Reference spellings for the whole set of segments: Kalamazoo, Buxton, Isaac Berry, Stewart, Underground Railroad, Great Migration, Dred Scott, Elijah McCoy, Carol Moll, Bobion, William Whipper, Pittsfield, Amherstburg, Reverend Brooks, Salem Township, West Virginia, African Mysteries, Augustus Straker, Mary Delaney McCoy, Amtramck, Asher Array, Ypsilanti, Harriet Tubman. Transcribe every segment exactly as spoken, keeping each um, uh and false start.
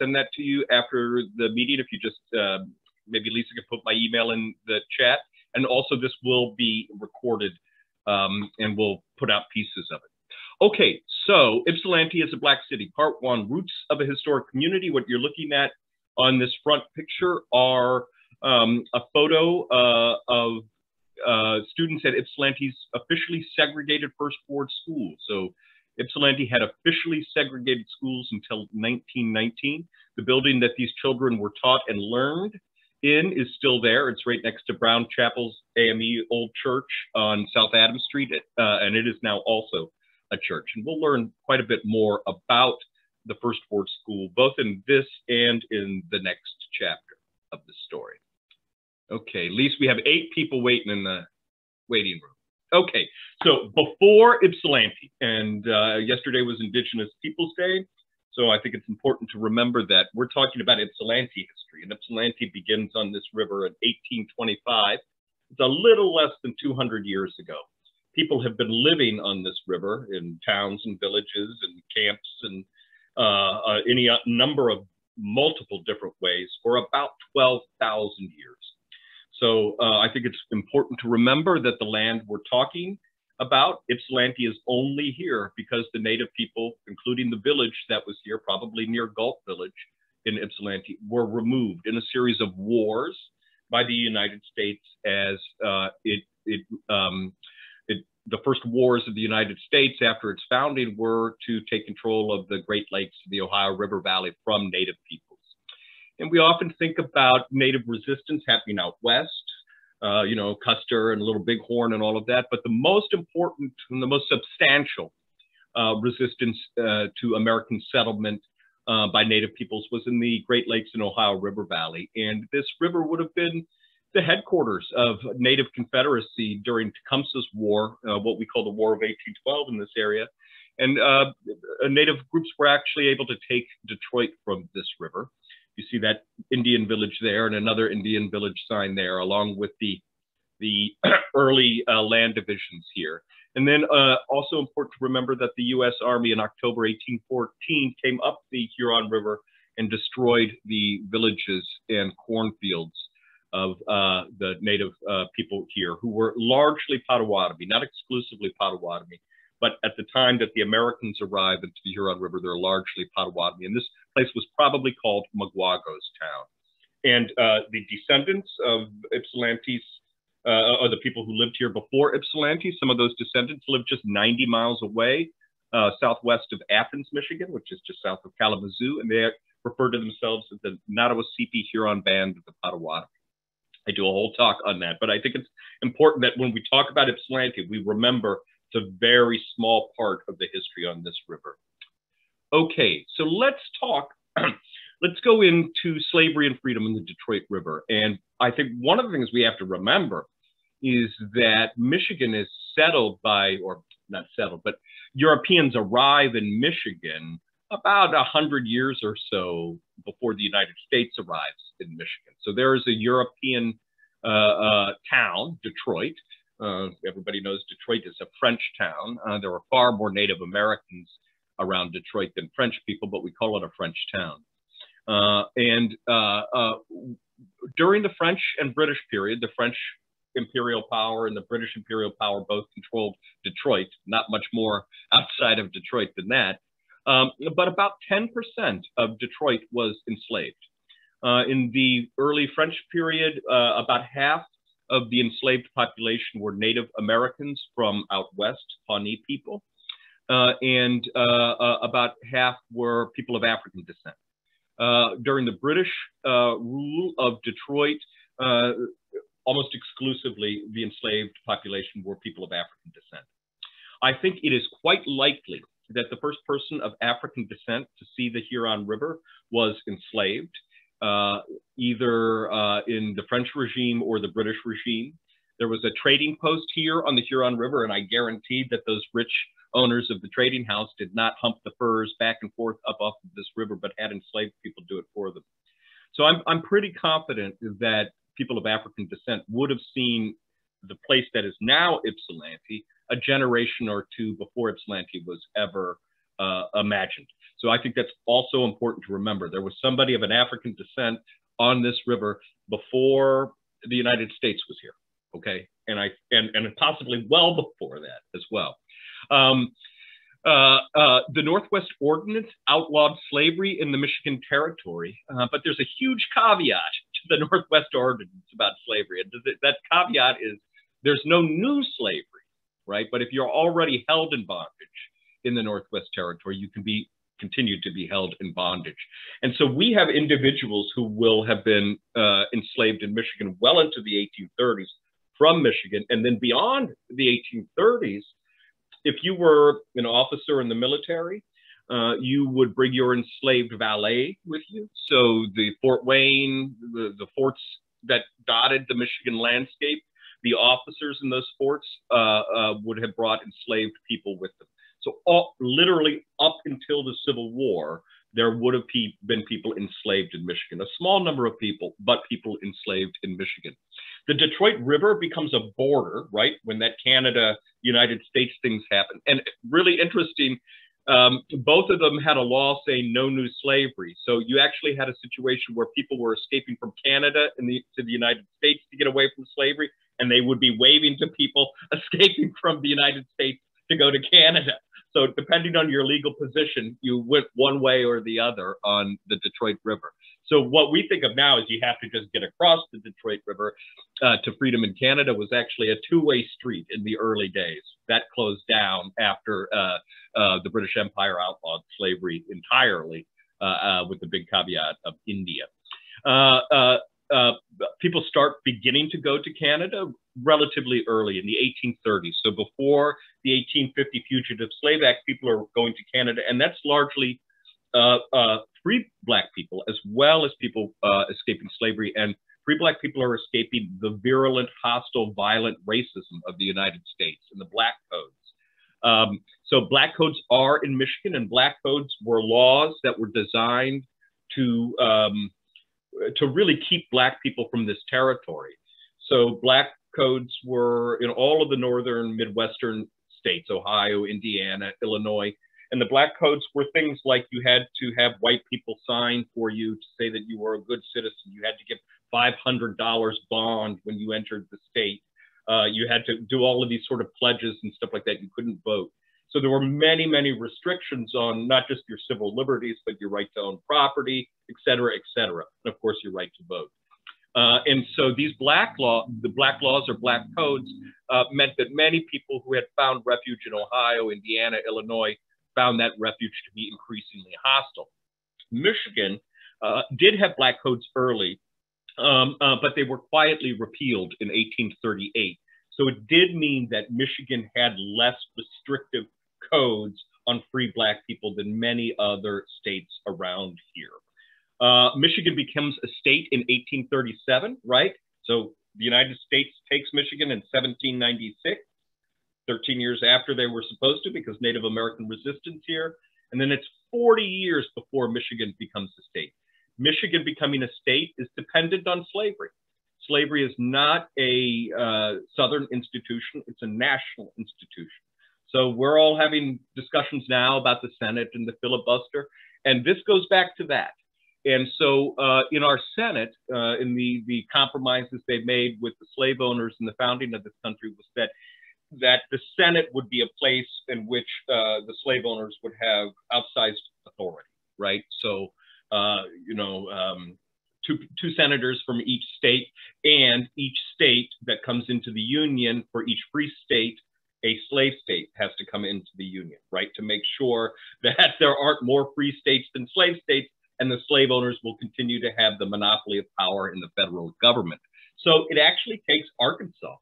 send that to you after the meeting. If you just, uh, maybe Lisa can put my email in the chat. And also this will be recorded um, and we'll put out pieces of it. Okay, so Ypsilanti is a Black City. Part one, roots of a historic community. What you're looking at on this front picture are um, a photo uh, of uh, students at Ypsilanti's officially segregated first board school. So Ypsilanti had officially segregated schools until nineteen nineteen. The building that these children were taught and learned in is still there. It's right next to Brown Chapel's A M E Old Church on South Adams Street, uh, and it is now also a church. And we'll learn quite a bit more about the First Board School, both in this and in the next chapter of the story. Okay, at least we have eight people waiting in the waiting room. Okay, so before Ypsilanti, and uh, yesterday was Indigenous Peoples Day, so I think it's important to remember that we're talking about Ypsilanti history, and Ypsilanti begins on this river in eighteen twenty-five. It's a little less than two hundred years ago. People have been living on this river in towns and villages and camps and uh, uh, any number of multiple different ways for about twelve thousand years. So uh, I think it's important to remember that the land we're talking about, Ypsilanti, is only here because the native people, including the village that was here, probably near Galt Village in Ypsilanti, were removed in a series of wars by the United States as uh, it, it, um, it, the first wars of the United States after its founding were to take control of the Great Lakes and the Ohio River Valley from native people. And we often think about Native resistance happening out west, uh, you know, Custer and Little Bighorn and all of that. But the most important and the most substantial uh, resistance uh, to American settlement uh, by Native peoples was in the Great Lakes and Ohio River Valley. And this river would have been the headquarters of Native Confederacy during Tecumseh's War, uh, what we call the War of eighteen twelve in this area. And uh, Native groups were actually able to take Detroit from this river. You see that Indian village there and another Indian village sign there, along with the, the early uh, land divisions here. And then uh, also important to remember that the U S Army in October eighteen fourteen came up the Huron River and destroyed the villages and cornfields of uh, the native uh, people here, who were largely Potawatomi, not exclusively Potawatomi. But at the time that the Americans arrived into the Huron River, they're largely Potawatomi. And this place was probably called Maguago's Town. And uh, the descendants of Ypsilanti's, uh, or the people who lived here before Ypsilanti, some of those descendants lived just ninety miles away, uh, southwest of Athens, Michigan, which is just south of Kalamazoo. And they refer to themselves as the Nottawaseppi Huron Band of the Potawatomi. I do a whole talk on that. But I think it's important that when we talk about Ypsilanti, we remember it's a very small part of the history on this river. Okay, so let's talk, let's go into slavery and freedom in the Detroit River. And I think one of the things we have to remember is that Michigan is settled by, or not settled, but Europeans arrive in Michigan about one hundred years or so before the United States arrives in Michigan. So there is a European uh, uh, town, Detroit. Uh, everybody knows Detroit is a French town. Uh, there are far more Native Americans around Detroit than French people, but we call it a French town. Uh, and uh, uh, during the French and British period, the French imperial power and the British imperial power both controlled Detroit, not much more outside of Detroit than that. Um, but about ten percent of Detroit was enslaved. Uh, in the early French period, uh, about half of the enslaved population were Native Americans from out west, Pawnee people, uh, and uh, uh, about half were people of African descent. Uh, during the British uh, rule of Detroit, uh, almost exclusively the enslaved population were people of African descent. I think it is quite likely that the first person of African descent to see the Huron River was enslaved. Uh, either uh, in the French regime or the British regime. There was a trading post here on the Huron River, and I guaranteed that those rich owners of the trading house did not hump the furs back and forth up off of this river, but had enslaved people do it for them. So I'm, I'm pretty confident that people of African descent would have seen the place that is now Ypsilanti a generation or two before Ypsilanti was ever uh, imagined. So I think that's also important to remember. There was somebody of an African descent on this river before the United States was here, okay? And I and, and possibly well before that as well. Um, uh, uh, the Northwest Ordinance outlawed slavery in the Michigan Territory, uh, but there's a huge caveat to the Northwest Ordinance about slavery. And that caveat is there's no new slavery, right? But if you're already held in bondage in the Northwest Territory, you can be continued to be held in bondage. And so we have individuals who will have been uh, enslaved in Michigan well into the eighteen thirties from Michigan. And then beyond the eighteen thirties, if you were an officer in the military, uh, you would bring your enslaved valet with you. So the Fort Wayne, the, the forts that dotted the Michigan landscape, the officers in those forts uh, uh, would have brought enslaved people with them. So all, literally up until the Civil War, there would have pe been people enslaved in Michigan. A small number of people, but people enslaved in Michigan. The Detroit River becomes a border, right? When that Canada, United States things happen. And really interesting, um, both of them had a law saying no new slavery. So you actually had a situation where people were escaping from Canada in the, to the United States to get away from slavery, and they would be waving to people escaping from the United States to go to Canada. So depending on your legal position, you went one way or the other on the Detroit River. So what we think of now is you have to just get across the Detroit River uh, to freedom in Canada was actually a two-way street in the early days. That closed down after uh, uh, the British Empire outlawed slavery entirely uh, uh, with the big caveat of India. Uh, uh, uh, people start beginning to go to Canada relatively early in the eighteen thirties. So before the eighteen fifty Fugitive Slave Act, people are going to Canada, and that's largely uh, uh, free Black people as well as people uh, escaping slavery. And free Black people are escaping the virulent, hostile, violent racism of the United States and the Black Codes. Um, so Black Codes are in Michigan, and Black Codes were laws that were designed to, um, to really keep Black people from this territory. So Black Codes were in all of the northern, Midwestern states, Ohio, Indiana, Illinois. And the Black Codes were things like you had to have white people sign for you to say that you were a good citizen. You had to give five hundred dollars bond when you entered the state. Uh, you had to do all of these sort of pledges and stuff like that. You couldn't vote. So there were many, many restrictions on not just your civil liberties, but your right to own property, et cetera, et cetera. And of course, your right to vote. Uh, and so these black law, the black laws or black codes uh, meant that many people who had found refuge in Ohio, Indiana, Illinois, found that refuge to be increasingly hostile. Michigan uh, did have black codes early, um, uh, but they were quietly repealed in eighteen thirty-eight. So it did mean that Michigan had less restrictive codes on free black people than many other states around here. Uh, Michigan becomes a state in eighteen thirty-seven, right? So the United States takes Michigan in seventeen ninety-six, thirteen years after they were supposed to because Native American resistance here. And then it's forty years before Michigan becomes a state. Michigan becoming a state is dependent on slavery. Slavery is not a uh, Southern institution, it's a national institution. So we're all having discussions now about the Senate and the filibuster, and this goes back to that. And so uh, in our Senate, uh, in the, the compromises they made with the slave owners in the founding of this country was that, that the Senate would be a place in which uh, the slave owners would have outsized authority, right? So, uh, you know, um, two, two senators from each state, and each state that comes into the union, for each free state, a slave state has to come into the union, right? To make sure that there aren't more free states than slave states, and the slave owners will continue to have the monopoly of power in the federal government. So it actually takes Arkansas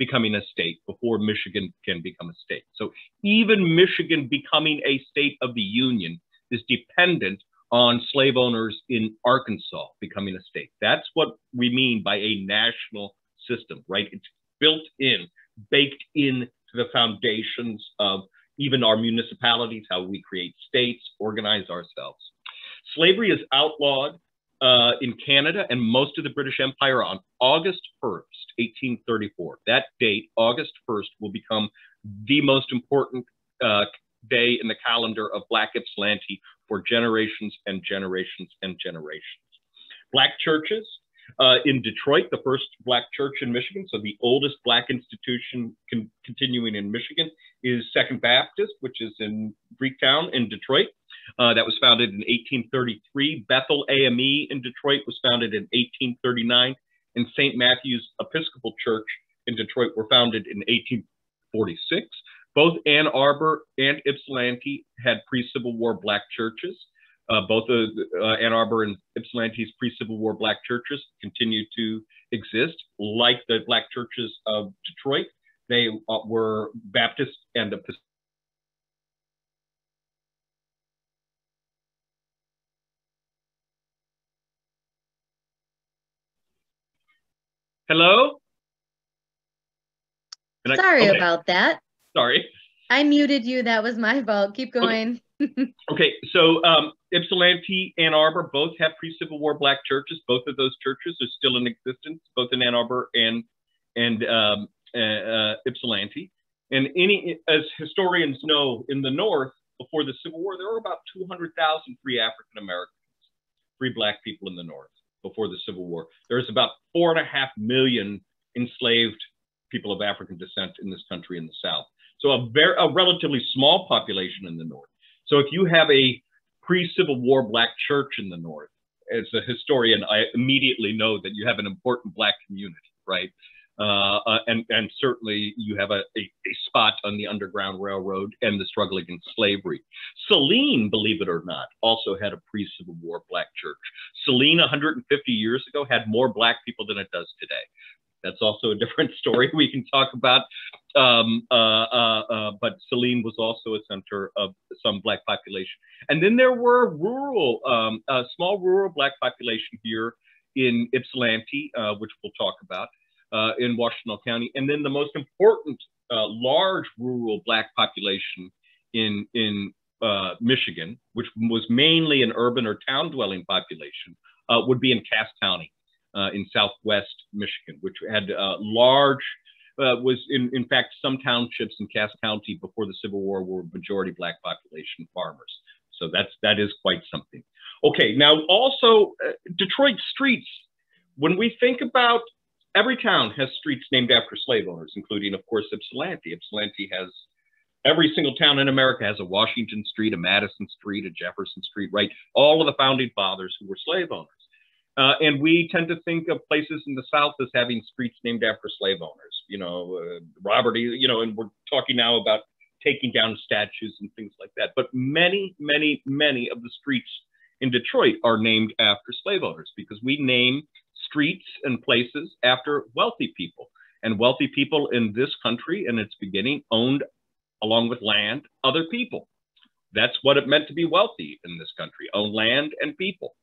becoming a state before Michigan can become a state. So even Michigan becoming a state of the Union is dependent on slave owners in Arkansas becoming a state. That's what we mean by a national system, right? It's built in, baked in to the foundations of even our municipalities, how we create states, organize ourselves. Slavery is outlawed uh, in Canada and most of the British Empire on August first, eighteen thirty-four. That date, August first, will become the most important uh, day in the calendar of Black Ypsilanti for generations and generations and generations. Black churches uh, in Detroit, the first Black church in Michigan, so the oldest Black institution con continuing in Michigan, is Second Baptist, which is in Greektown in Detroit. Uh, that was founded in eighteen thirty-three. Bethel A M E in Detroit was founded in eighteen thirty-nine, and Saint Matthew's Episcopal Church in Detroit were founded in eighteen forty-six. Both Ann Arbor and Ypsilanti had pre-Civil War Black churches. Uh, both uh, uh, Ann Arbor and Ypsilanti's pre-Civil War Black churches continue to exist, like the Black churches of Detroit. They uh, were Baptist and Episcopal. Hello? I, Sorry okay. about that. Sorry. I muted you. That was my fault. Keep going. Okay, okay. so um, Ypsilanti, Ann Arbor, both have pre-Civil War Black churches. Both of those churches are still in existence, both in Ann Arbor and, and um, uh, Ypsilanti. And any, as historians know, in the North, before the Civil War, there were about two hundred thousand free African Americans, free Black people in the North. Before the Civil War, there was about four and a half million enslaved people of African descent in this country in the South. So a very, a relatively small population in the North. So if you have a pre-Civil War Black church in the North, as a historian, I immediately know that you have an important Black community, right? Uh, uh, and, and certainly you have a, a, a spot on the Underground Railroad and the struggle against slavery. Saline, believe it or not, also had a pre-Civil War Black church. Saline one hundred fifty years ago had more Black people than it does today. That's also a different story we can talk about. Um, uh, uh, uh, but Saline was also a center of some Black population. And then there were rural, um, a small rural Black population here in Ypsilanti, uh, which we'll talk about. Uh, in Washington County, and then the most important uh, large rural Black population in, in uh, Michigan, which was mainly an urban or town-dwelling population, uh, would be in Cass County uh, in southwest Michigan, which had uh, large, uh, was in, in fact, some townships in Cass County before the Civil War were majority Black population farmers. So that's, that is quite something. Okay, now also uh, Detroit streets, when we think about every town has streets named after slave owners, including, of course, Ypsilanti. Ypsilanti has, every single town in America has a Washington Street, a Madison Street, a Jefferson Street, right? All of the founding fathers who were slave owners. Uh, and we tend to think of places in the South as having streets named after slave owners, you know, uh, Robert E., you know, and we're talking now about taking down statues and things like that. But many, many, many of the streets in Detroit are named after slave owners because we name streets and places after wealthy people. And wealthy people in this country in its beginning owned, along with land, other people. That's what it meant to be wealthy in this country, own land and people.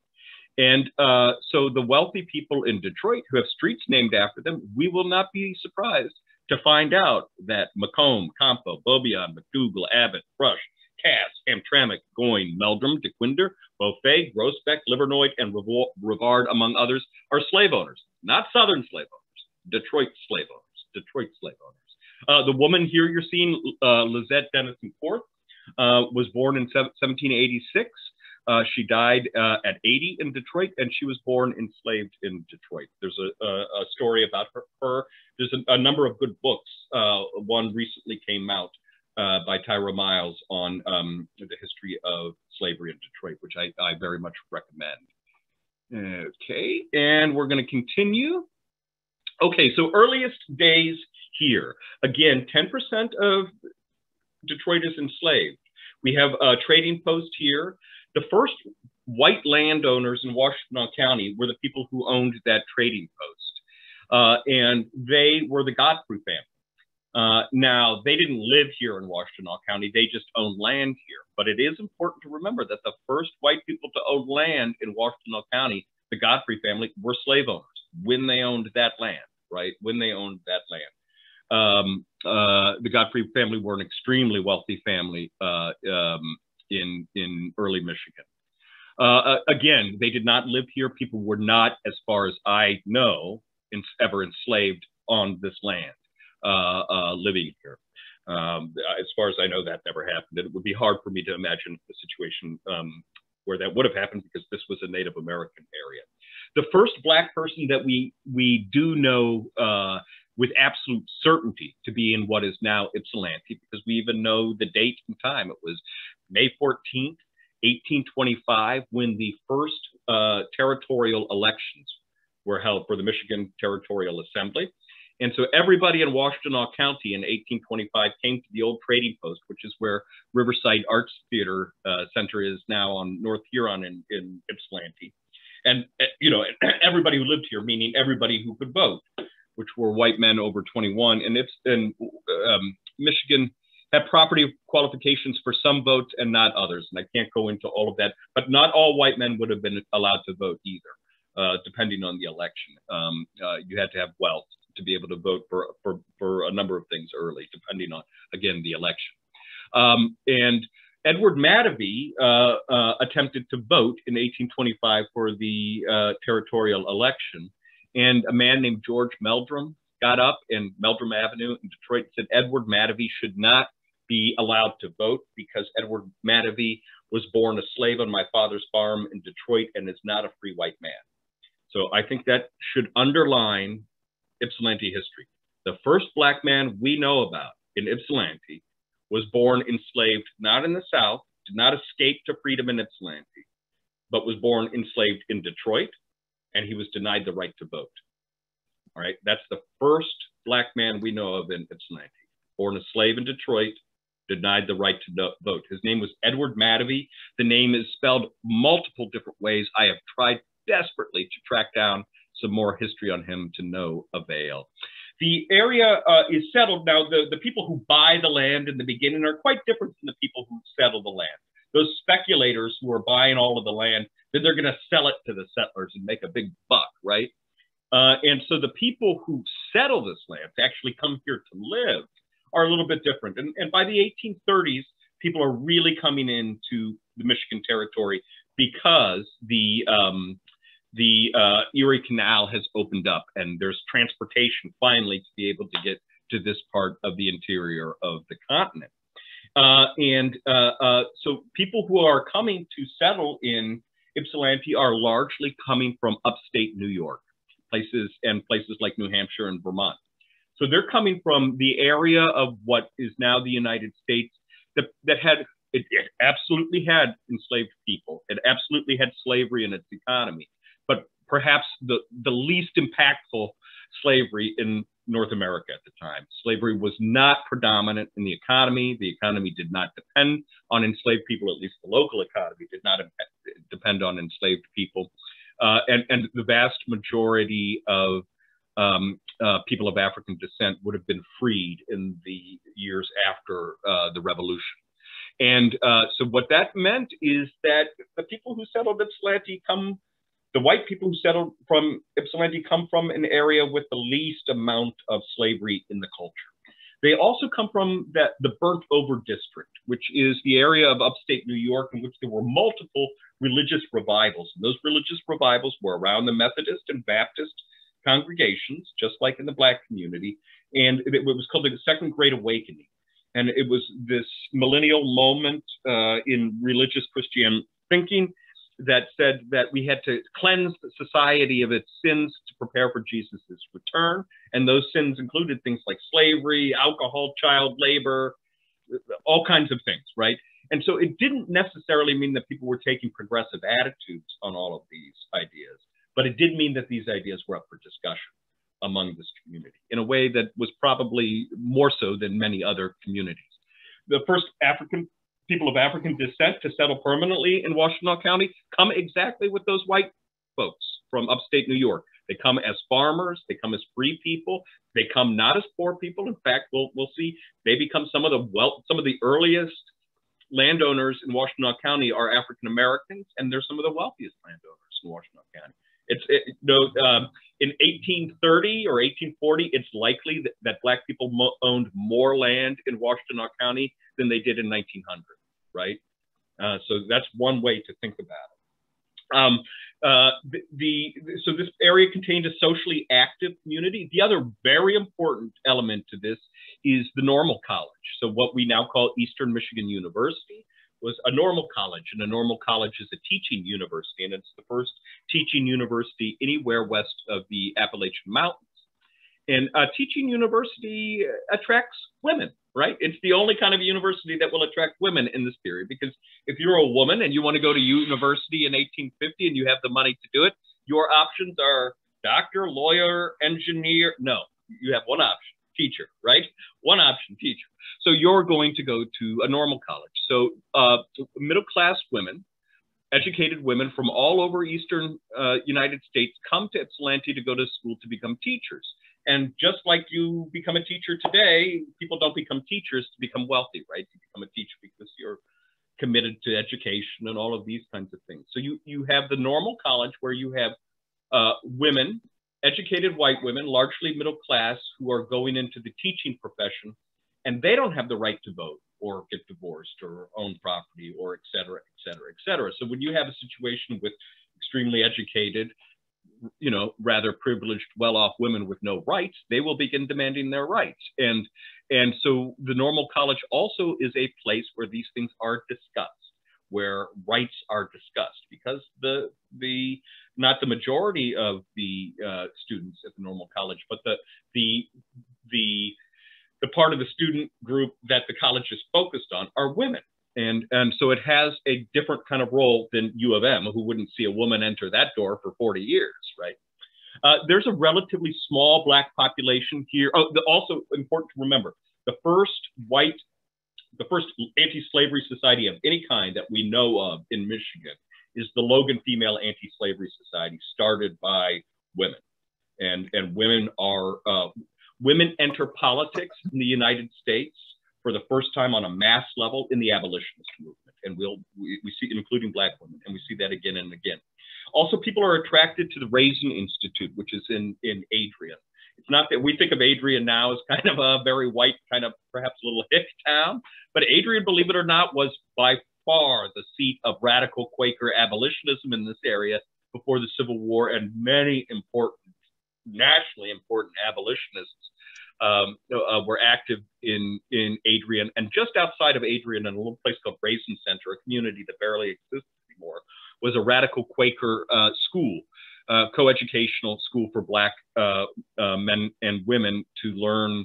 And uh, so the wealthy people in Detroit who have streets named after them, we will not be surprised to find out that Macomb, Compo, Bobion, McDougall, Abbott, Rush, Cass, Amtramck, Goyne, Meldrum, DeQuinder, Beaufay, Grosbeck, Livernois, and Rivard, among others, are slave owners. Not Southern slave owners, Detroit slave owners, Detroit slave owners. Uh, the woman here you're seeing, uh, Lizette Dennison Forth, uh, was born in seventeen eighty-six. Uh, she died uh, at eighty in Detroit, and she was born enslaved in Detroit. There's a, a, a story about her. her. There's a, a number of good books. Uh, one recently came out Uh, by Tyra Miles on um, the history of slavery in Detroit, which I, I very much recommend. Okay, and we're going to continue. Okay, so earliest days here. Again, ten percent of Detroit is enslaved. We have a trading post here. The first white landowners in Washington County were the people who owned that trading post. Uh, and they were the Godfrey family. Uh, now, they didn't live here in Washtenaw County. They just owned land here. But it is important to remember that the first white people to own land in Washtenaw County, the Godfrey family, were slave owners when they owned that land, right? When they owned that land. Um, uh, the Godfrey family were an extremely wealthy family uh, um, in, in early Michigan. Uh, again, they did not live here. People were not, as far as I know, ever enslaved on this land. Uh, uh, living here. Um, as far as I know, that never happened. And it would be hard for me to imagine a situation um, where that would have happened, because this was a Native American area. The first black person that we, we do know uh, with absolute certainty to be in what is now Ypsilanti, because we even know the date and time. It was May fourteenth, eighteen twenty-five, when the first uh, territorial elections were held for the Michigan Territorial Assembly. And so everybody in Washtenaw County in eighteen twenty-five came to the old trading post, which is where Riverside Arts Theater uh, Center is now on North Huron in, in Ypsilanti. And, you know, everybody who lived here, meaning everybody who could vote, which were white men over twenty-one. And, Ips and um, Michigan had property qualifications for some votes and not others. And I can't go into all of that, but not all white men would have been allowed to vote either, uh, depending on the election. Um, uh, you had to have wealth to be able to vote for, for, for a number of things early, depending on, again, the election. Um, and Edward Matavy uh, uh, attempted to vote in eighteen twenty-five for the uh, territorial election. And a man named George Meldrum got up in Meldrum Avenue in Detroit and said Edward Matavy should not be allowed to vote because Edward Matavy was born a slave on my father's farm in Detroit and is not a free white man. So I think that should underline Ypsilanti history. The first black man we know about in Ypsilanti was born enslaved, not in the South, did not escape to freedom in Ypsilanti, but was born enslaved in Detroit, and he was denied the right to vote. All right, that's the first black man we know of in Ypsilanti, born a slave in Detroit, denied the right to vote. His name was Edward Matavy. The name is spelled multiple different ways. I have tried desperately to track down some more history on him to no avail. The area uh, is settled now. The, the people who buy the land in the beginning are quite different from the people who settle the land. Those speculators who are buying all of the land, then they're going to sell it to the settlers and make a big buck, right? Uh, and so the people who settle this land, to actually come here to live, are a little bit different. And, and by the eighteen thirties, people are really coming into the Michigan Territory because the um, the uh, Erie Canal has opened up and there's transportation finally to be able to get to this part of the interior of the continent. Uh, and uh, uh, so people who are coming to settle in Ypsilanti are largely coming from upstate New York, places and places like New Hampshire and Vermont. So they're coming from the area of what is now the United States that, that had, it, it absolutely had enslaved people. It absolutely had slavery in its economy, but perhaps the, the least impactful slavery in North America at the time. Slavery was not predominant in the economy. The economy did not depend on enslaved people, at least the local economy did not depend on enslaved people. Uh, and, and the vast majority of um, uh, people of African descent would have been freed in the years after uh, the revolution. And uh, so what that meant is that the people who settled Ypsilanti come The white people who settled from Ypsilanti come from an area with the least amount of slavery in the culture. They also come from that, the burnt-over district, which is the area of upstate New York in which there were multiple religious revivals. And those religious revivals were around the Methodist and Baptist congregations, just like in the black community. And it was called the Second Great Awakening. And it was this millennial moment uh, in religious Christian thinking that said that we had to cleanse the society of its sins to prepare for Jesus' return. And those sins included things like slavery, alcohol, child labor, all kinds of things, right? And so it didn't necessarily mean that people were taking progressive attitudes on all of these ideas, but it did mean that these ideas were up for discussion among this community in a way that was probably more so than many other communities. The first African people of African descent to settle permanently in Washtenaw County come exactly with those white folks from upstate New York. They come as farmers, they come as free people, they come not as poor people. In fact, we'll, we'll see, they become some of the wealth, some of the earliest landowners in Washtenaw County are African Americans, and they're some of the wealthiest landowners in Washtenaw County. It's, it, you know, um, in eighteen thirty or eighteen forty, it's likely that, that black people mo owned more land in Washtenaw County than they did in nineteen hundred, right? Uh, so that's one way to think about it. Um, uh, the, the so this area contained a socially active community. The other very important element to this is the normal college. So what we now call Eastern Michigan University was a normal college, and a normal college is a teaching university, and it's the first teaching university anywhere west of the Appalachian Mountains. And a teaching university attracts women, right? It's the only kind of university that will attract women in this period, because if you're a woman and you want to go to university in eighteen fifty and you have the money to do it, your options are doctor, lawyer, engineer. No, you have one option, teacher, right? One option, teacher. So you're going to go to a normal college. So uh, middle-class women, educated women from all over Eastern uh, United States come to Ypsilanti to go to school to become teachers. And just like you become a teacher today, people don't become teachers to become wealthy, right? You become a teacher because you're committed to education and all of these kinds of things. So you, you have the normal college where you have uh, women, educated white women, largely middle class, who are going into the teaching profession, and they don't have the right to vote or get divorced or own property or et cetera, et cetera, et cetera. So when you have a situation with extremely educated, you know, rather privileged, well-off women with no rights, they will begin demanding their rights. And, and so the normal college also is a place where these things are discussed, where rights are discussed, because the, the not the majority of the uh, students at the normal college, but the, the, the, the part of the student group that the college is focused on are women. And, and so it has a different kind of role than U of M, who wouldn't see a woman enter that door for forty years, right? Uh, there's a relatively small Black population here. Oh, the, also important to remember, the first white, the first anti-slavery society of any kind that we know of in Michigan is the Logan Female Anti-Slavery Society, started by women. And, and women are, uh, women enter politics in the United States for the first time on a mass level in the abolitionist movement. And we'll, we, we see, including Black women, and we see that again and again. Also, people are attracted to the Raisin Institute, which is in, in Adrian. It's not that we think of Adrian now as kind of a very white, kind of perhaps a little hick town, but Adrian, believe it or not, was by far the seat of radical Quaker abolitionism in this area before the Civil War, and many important, nationally important abolitionists Um, uh, were active in, in Adrian, and just outside of Adrian in a little place called Raisin Center, a community that barely exists anymore, was a radical Quaker uh, school, uh, co-educational school for Black uh, uh, men and women to learn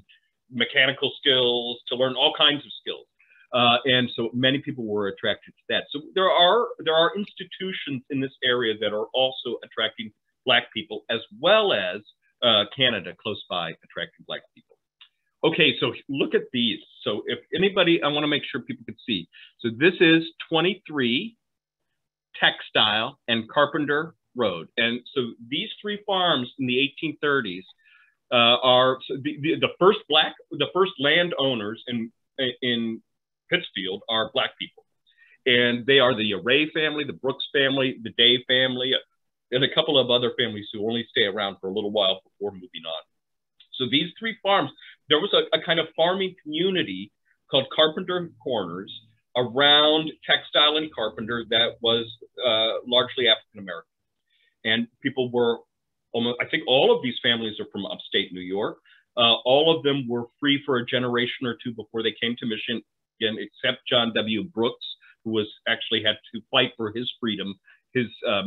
mechanical skills, to learn all kinds of skills. Uh, and so many people were attracted to that. So there are, there are institutions in this area that are also attracting Black people, as well as Uh, Canada close by attracting Black people. Okay, so look at these. So if anybody, I want to make sure people can see. So this is twenty-three Textile and Carpenter Road. And so these three farms in the eighteen thirties uh, are so the, the, the first Black, the first landowners in, in Pittsfield are Black people. And they are the Array family, the Brooks family, the Day family, and a couple of other families who only stay around for a little while before moving on. So these three farms, there was a, a kind of farming community called Carpenter Corners around Textile and Carpenter that was uh, largely African-American. And people were, almost, I think all of these families are from upstate New York. Uh, all of them were free for a generation or two before they came to Michigan, except John W. Brooks, who was actually had to fight for his freedom. His um,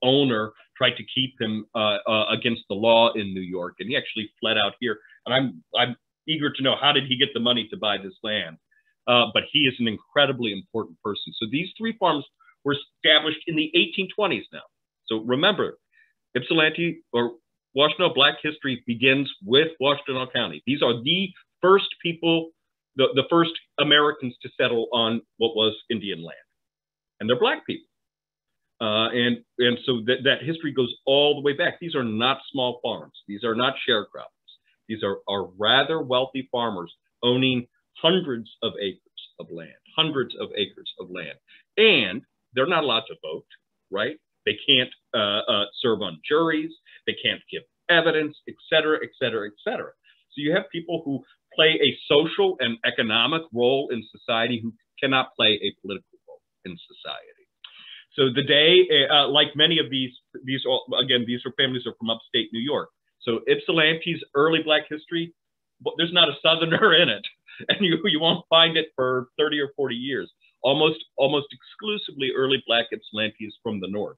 owner tried to keep him uh, uh, against the law in New York, and he actually fled out here. And I'm I'm eager to know, how did he get the money to buy this land? Uh, but he is an incredibly important person. So these three farms were established in the eighteen twenties now. So remember, Ypsilanti or Washtenaw Black history begins with Washtenaw County. These are the first people, the, the first Americans to settle on what was Indian land. And they're Black people. Uh, and, and so that, that history goes all the way back. These are not small farms. These are not sharecroppers. These are, are rather wealthy farmers owning hundreds of acres of land, hundreds of acres of land. And they're not allowed to vote, right? They can't uh, uh, serve on juries. They can't give evidence, et cetera, et cetera, et cetera. So you have people who play a social and economic role in society who cannot play a political role in society. So the Day, uh, like many of these, these all, again, these are families are from upstate New York. So Ypsilanti's early Black history, there's not a Southerner in it, and you, you won't find it for thirty or forty years. Almost, almost exclusively early Black Ypsilanti from the North.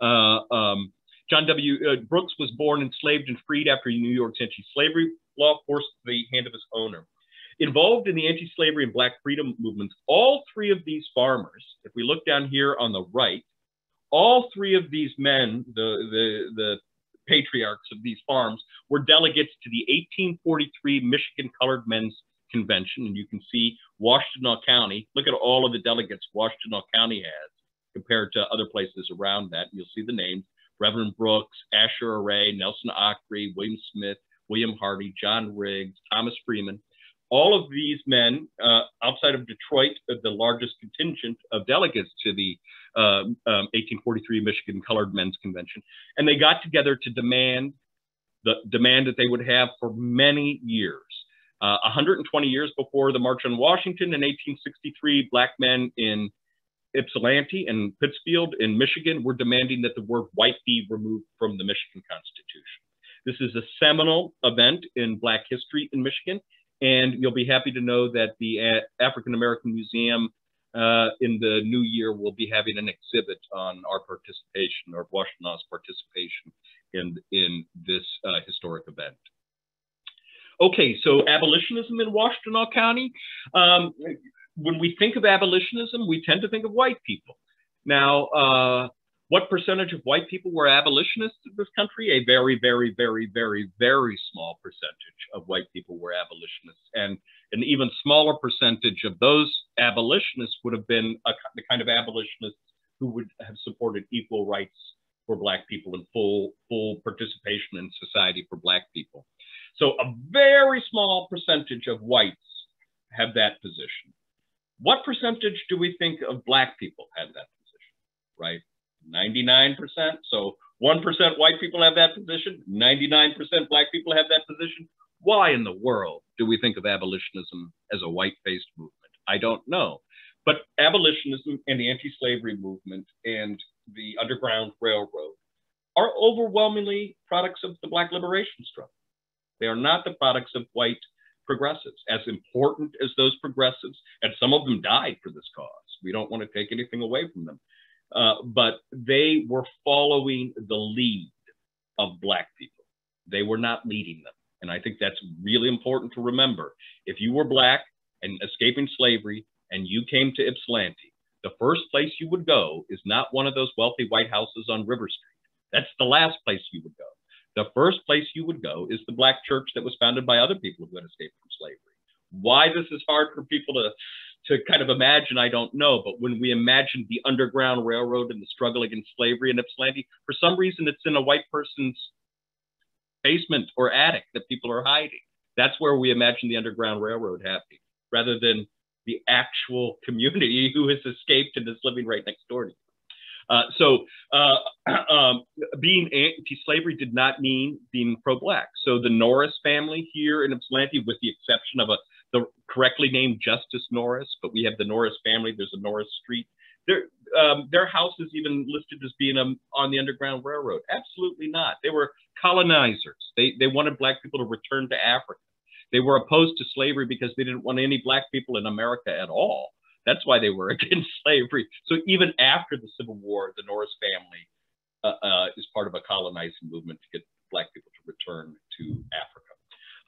Uh, um, John W. Uh, Brooks was born enslaved and freed after New York's anti-slavery law forced the hand of his owner. Involved in the anti-slavery and Black freedom movements, all three of these farmers, if we look down here on the right, all three of these men, the, the, the patriarchs of these farms, were delegates to the eighteen forty-three Michigan Colored Men's Convention. And you can see Washtenaw County. Look at all of the delegates Washtenaw County has compared to other places around that. You'll see the names: Reverend Brooks, Asher Array, Nelson Ockree, William Smith, William Hardy, John Riggs, Thomas Freeman. All of these men, uh, outside of Detroit, the largest contingent of delegates to the uh, um, eighteen forty-three Michigan Colored Men's Convention. And they got together to demand the demand that they would have for many years. Uh, one hundred twenty years before the March on Washington in eighteen sixty-three, Black men in Ypsilanti and Pittsfield in Michigan were demanding that the word white be removed from the Michigan Constitution. This is a seminal event in Black history in Michigan, and you'll be happy to know that the uh, African American Museum uh, in the new year will be having an exhibit on our participation, or Washenaw's participation in, in this uh, historic event. Okay, so abolitionism in Washtenaw County. Um, when we think of abolitionism, we tend to think of white people. Now, uh, what percentage of white people were abolitionists in this country? A very, very, very, very, very small percentage of white people were abolitionists. And an even smaller percentage of those abolitionists would have been a, the kind of abolitionists who would have supported equal rights for Black people and full, full participation in society for Black people. So a very small percentage of whites have that position. What percentage do we think of Black people had that position, right? ninety-nine percent. So one percent white people have that position, ninety-nine percent Black people have that position. Why in the world do we think of abolitionism as a white-faced movement? I don't know. But abolitionism and the anti-slavery movement and the Underground Railroad are overwhelmingly products of the Black liberation struggle. They are not the products of white progressives, as important as those progressives, and some of them died for this cause. We don't want to take anything away from them. Uh, but they were following the lead of Black people. They were not leading them. And I think that's really important to remember. If you were Black and escaping slavery and you came to Ypsilanti, the first place you would go is not one of those wealthy white houses on River Street. That's the last place you would go. The first place you would go is the Black church that was founded by other people who had escaped from slavery. Why this is hard for people to, to kind of imagine, I don't know. But when we imagine the Underground Railroad and the struggle against slavery in Ypsilanti, for some reason it's in a white person's basement or attic that people are hiding. That's where we imagine the Underground Railroad happening, rather than the actual community who has escaped and is living right next door to you. Uh, so uh, um, being anti-slavery did not mean being pro-Black. So the Norris family here in Ypsilanti, with the exception of a, the correctly named Justice Norris, but we have the Norris family, there's a Norris Street. Their, um, their house is even listed as being um, on the Underground Railroad. Absolutely not. They were colonizers. They, they wanted Black people to return to Africa. They were opposed to slavery because they didn't want any Black people in America at all. That's why they were against slavery. So even after the Civil War, the Norris family uh, uh, is part of a colonizing movement to get Black people to return to Africa.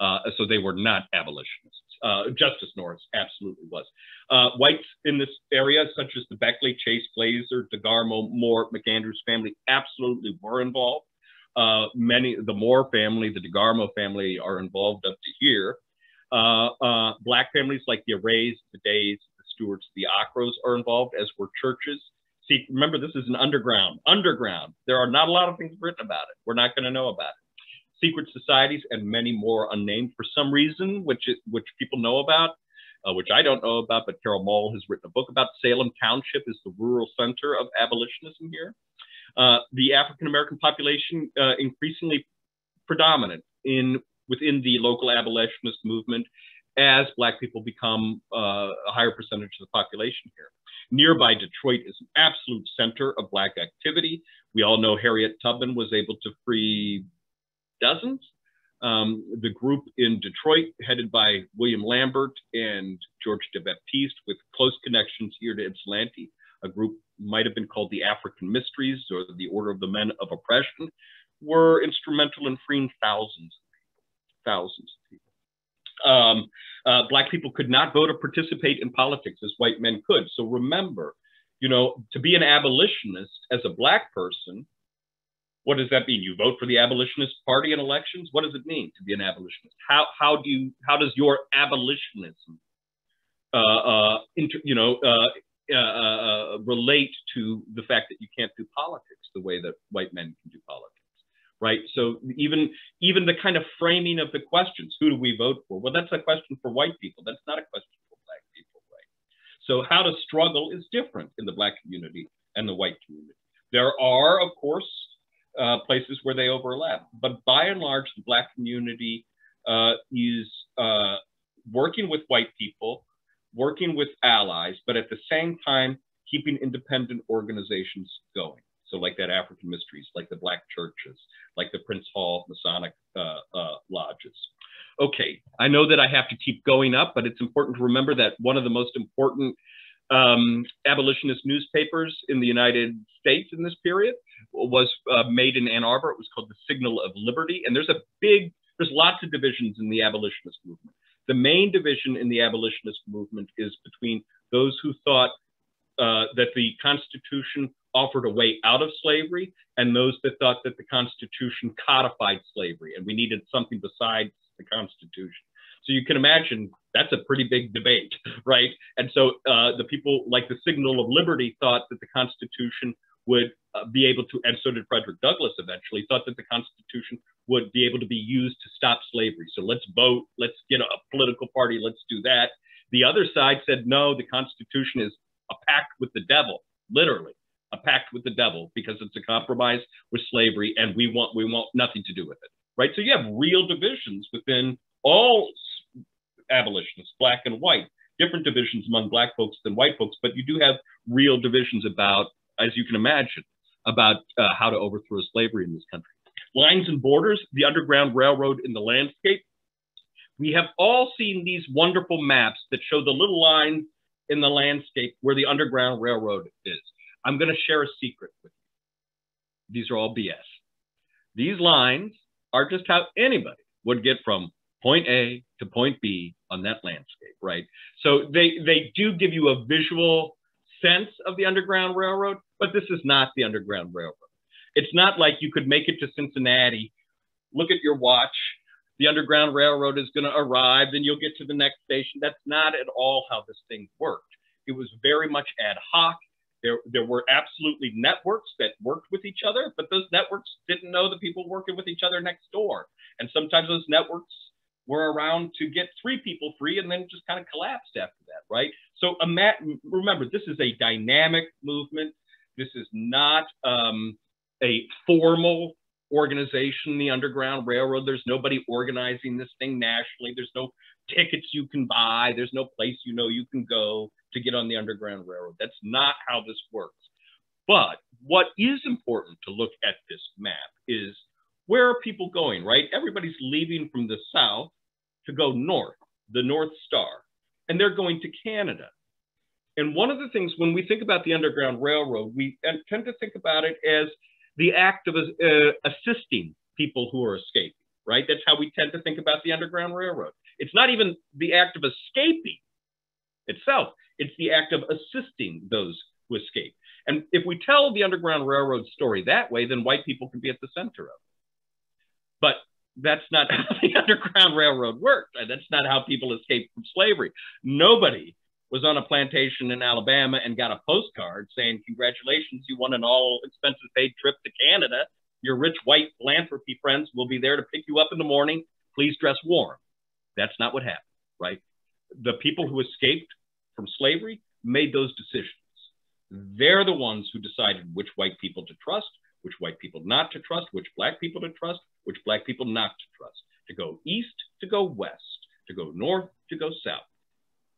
Uh, so they were not abolitionists. Uh, Justice Norris absolutely was. Uh, whites in this area, such as the Beckley, Chase, Glazer, DeGarmo, Moore, McAndrews family, absolutely were involved. Uh, many, the Moore family, the DeGarmo family are involved up to here. Uh, uh, Black families like the Arrays, the Days, Stewarts, the Ocros are involved, as were churches. See, remember, this is an underground, underground. There are not a lot of things written about it. We're not going to know about it. Secret societies and many more unnamed for some reason, which, is, which people know about, uh, which I don't know about, but Carol Moll has written a book about. Salem Township is the rural center of abolitionism here. Uh, the African-American population uh, increasingly predominant in within the local abolitionist movement as Black people become uh, a higher percentage of the population here. Nearby Detroit is an absolute center of Black activity. We all know Harriet Tubman was able to free dozens. Um, the group in Detroit, headed by William Lambert and George DeBaptiste, with close connections here to Ypsilanti, a group might have been called the African Mysteries or the Order of the Men of Oppression, were instrumental in freeing thousands of people, thousands of people. Um, uh, black people could not vote or participate in politics as white men could. So remember, you know, to be an abolitionist as a Black person, what does that mean? You vote for the abolitionist party in elections? What does it mean to be an abolitionist? How, how do you, how does your abolitionism, uh, uh, inter, you know, uh, uh, uh, relate to the fact that you can't do politics the way that white men can do politics? Right. So even even the kind of framing of the questions, who do we vote for? Well, that's a question for white people. That's not a question for Black people. Right. So how to struggle is different in the Black community and the white community. There are, of course, uh, places where they overlap. But by and large, the Black community uh, is uh, working with white people, working with allies, but at the same time, keeping independent organizations going. So like that African Mysteries, like the Black churches, like the Prince Hall Masonic uh, uh, lodges. Okay, I know that I have to keep going up, but it's important to remember that one of the most important um, abolitionist newspapers in the United States in this period was uh, made in Ann Arbor. It was called the Signal of Liberty. And there's a big, there's lots of divisions in the abolitionist movement. The main division in the abolitionist movement is between those who thought uh, that the Constitution offered a way out of slavery, and those that thought that the Constitution codified slavery, and we needed something besides the Constitution. So you can imagine that's a pretty big debate, right? And so uh, the people like the Signal of Liberty thought that the Constitution would uh, be able to, and so did Frederick Douglass eventually, thought that the Constitution would be able to be used to stop slavery. So let's vote, let's get a political party, let's do that. The other side said, no, the Constitution is a pact with the devil, literally. A pact with the devil, because it's a compromise with slavery, and we want we want nothing to do with it, right? So you have real divisions within all abolitionists, Black and white, different divisions among Black folks than white folks, but you do have real divisions about, as you can imagine, about uh, how to overthrow slavery in this country. Lines and borders, the Underground Railroad in the landscape. We have all seen these wonderful maps that show the little lines in the landscape where the Underground Railroad is. I'm going to share a secret with you. These are all B S. These lines are just how anybody would get from point A to point B on that landscape, right? So they, they do give you a visual sense of the Underground Railroad, but this is not the Underground Railroad. It's not like you could make it to Cincinnati, look at your watch, the Underground Railroad is going to arrive, then you'll get to the next station. That's not at all how this thing worked. It was very much ad hoc. There, there were absolutely networks that worked with each other, but those networks didn't know the people working with each other next door. And sometimes those networks were around to get three people free and then just kind of collapsed after that, right? So remember, this is a dynamic movement. This is not um, a formal organization, the Underground Railroad. There's nobody organizing this thing nationally. There's no tickets you can buy. There's no place you know you can go to get on the Underground Railroad. That's not how this works. But what is important to look at this map is where are people going, right? Everybody's leaving from the South to go north, the North Star, and they're going to Canada. And one of the things when we think about the Underground Railroad, we tend to think about it as the act of uh, assisting people who are escaping, right? That's how we tend to think about the Underground Railroad. It's not even the act of escaping itself. It's the act of assisting those who escape. And if we tell the Underground Railroad story that way, then white people can be at the center of it. But that's not how the Underground Railroad worked. That's not how people escaped from slavery. Nobody was on a plantation in Alabama and got a postcard saying, congratulations, you won an all-expenses-paid trip to Canada. Your rich white philanthropy friends will be there to pick you up in the morning. Please dress warm. That's not what happened, right? The people who escaped from slavery made those decisions. They're the ones who decided which white people to trust, which white people not to trust, which Black people to trust, which Black people not to trust, to go east, to go west. to go north, to go south.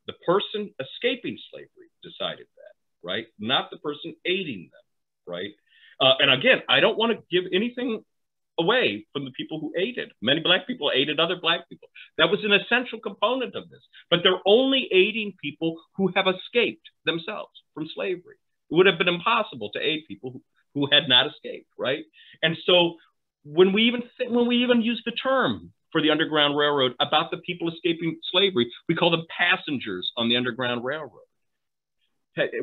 The person escaping slavery decided that, right? Not the person aiding them, right? Uh, and again, I don't want to give anything away from the people who aided. Many Black people aided other Black people. That was an essential component of this. But they're only aiding people who have escaped themselves from slavery. It would have been impossible to aid people who, who had not escaped, right? And so when we even th- when we even use the term for the Underground Railroad about the people escaping slavery, we call them passengers on the Underground Railroad.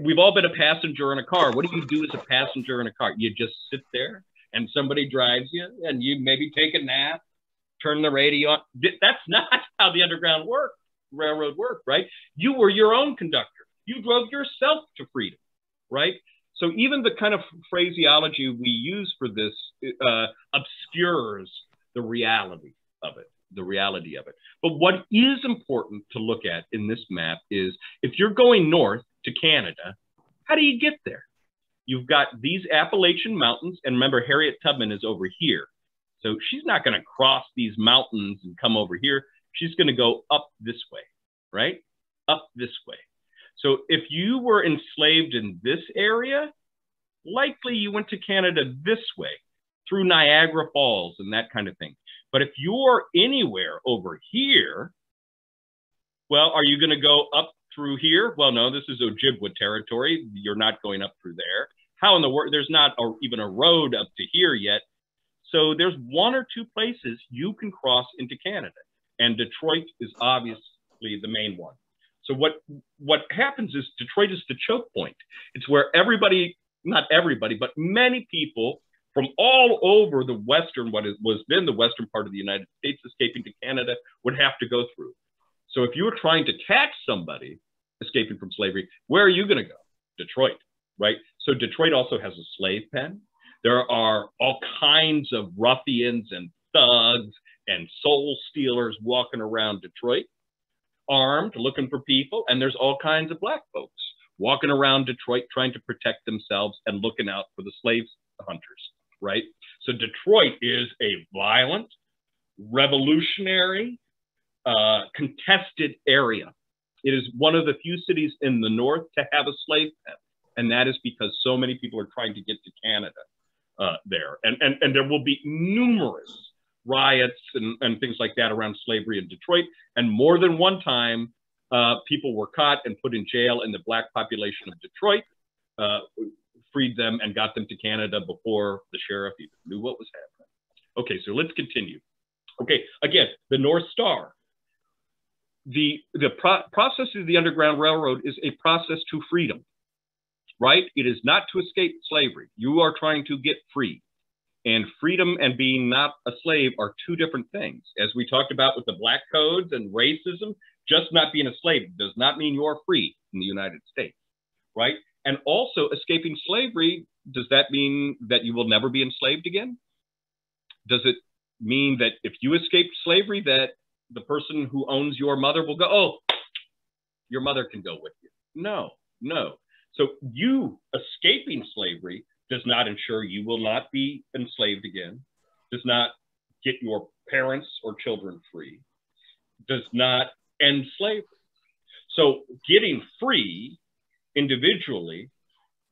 We've all been a passenger in a car. What do you do as a passenger in a car? You just sit there and somebody drives you and you maybe take a nap, turn the radio on. That's not how the Underground work, Railroad worked, right? You were your own conductor. You drove yourself to freedom, right? So even the kind of phraseology we use for this uh, obscures the reality of it, the reality of it. But what is important to look at in this map is if you're going north to Canada, how do you get there? You've got these Appalachian Mountains, and remember Harriet Tubman is over here. So she's not gonna cross these mountains and come over here. She's gonna go up this way, right? Up this way. So if you were enslaved in this area, likely you went to Canada this way, through Niagara Falls and that kind of thing. But if you're anywhere over here, well, are you gonna go up through here? Well, no, this is Ojibwa territory. You're not going up through there. How in the world? There's not a, even a road up to here yet. So there's one or two places you can cross into Canada. And Detroit is obviously the main one. So what, what happens is Detroit is the choke point. It's where everybody, not everybody, but many people from all over the Western, what is, was then the Western part of the United States escaping to Canada would have to go through. So if you were trying to catch somebody escaping from slavery, where are you going to go? Detroit, right? So Detroit also has a slave pen. There are all kinds of ruffians and thugs and soul stealers walking around Detroit, armed, looking for people. And there's all kinds of Black folks walking around Detroit trying to protect themselves and looking out for the slave hunters, right? So Detroit is a violent, revolutionary, Uh, contested area. It is one of the few cities in the north to have a slave pen, and that is because so many people are trying to get to Canada uh, there. And, and, and there will be numerous riots and, and things like that around slavery in Detroit. And more than one time, uh, people were caught and put in jail, and the Black population of Detroit uh, freed them and got them to Canada before the sheriff even knew what was happening. Okay, so let's continue. Okay, again, the North Star. The, the pro process of the Underground Railroad is a process to freedom, right? It is not to escape slavery. You are trying to get free. And freedom and being not a slave are two different things. As we talked about with the Black codes and racism, just not being a slave does not mean you're free in the United States, right? And also escaping slavery, does that mean that you will never be enslaved again? Does it mean that if you escaped slavery that the person who owns your mother will go, oh, your mother can go with you? No, no. So you escaping slavery does not ensure you will not be enslaved again, does not get your parents or children free, does not end slavery. So getting free individually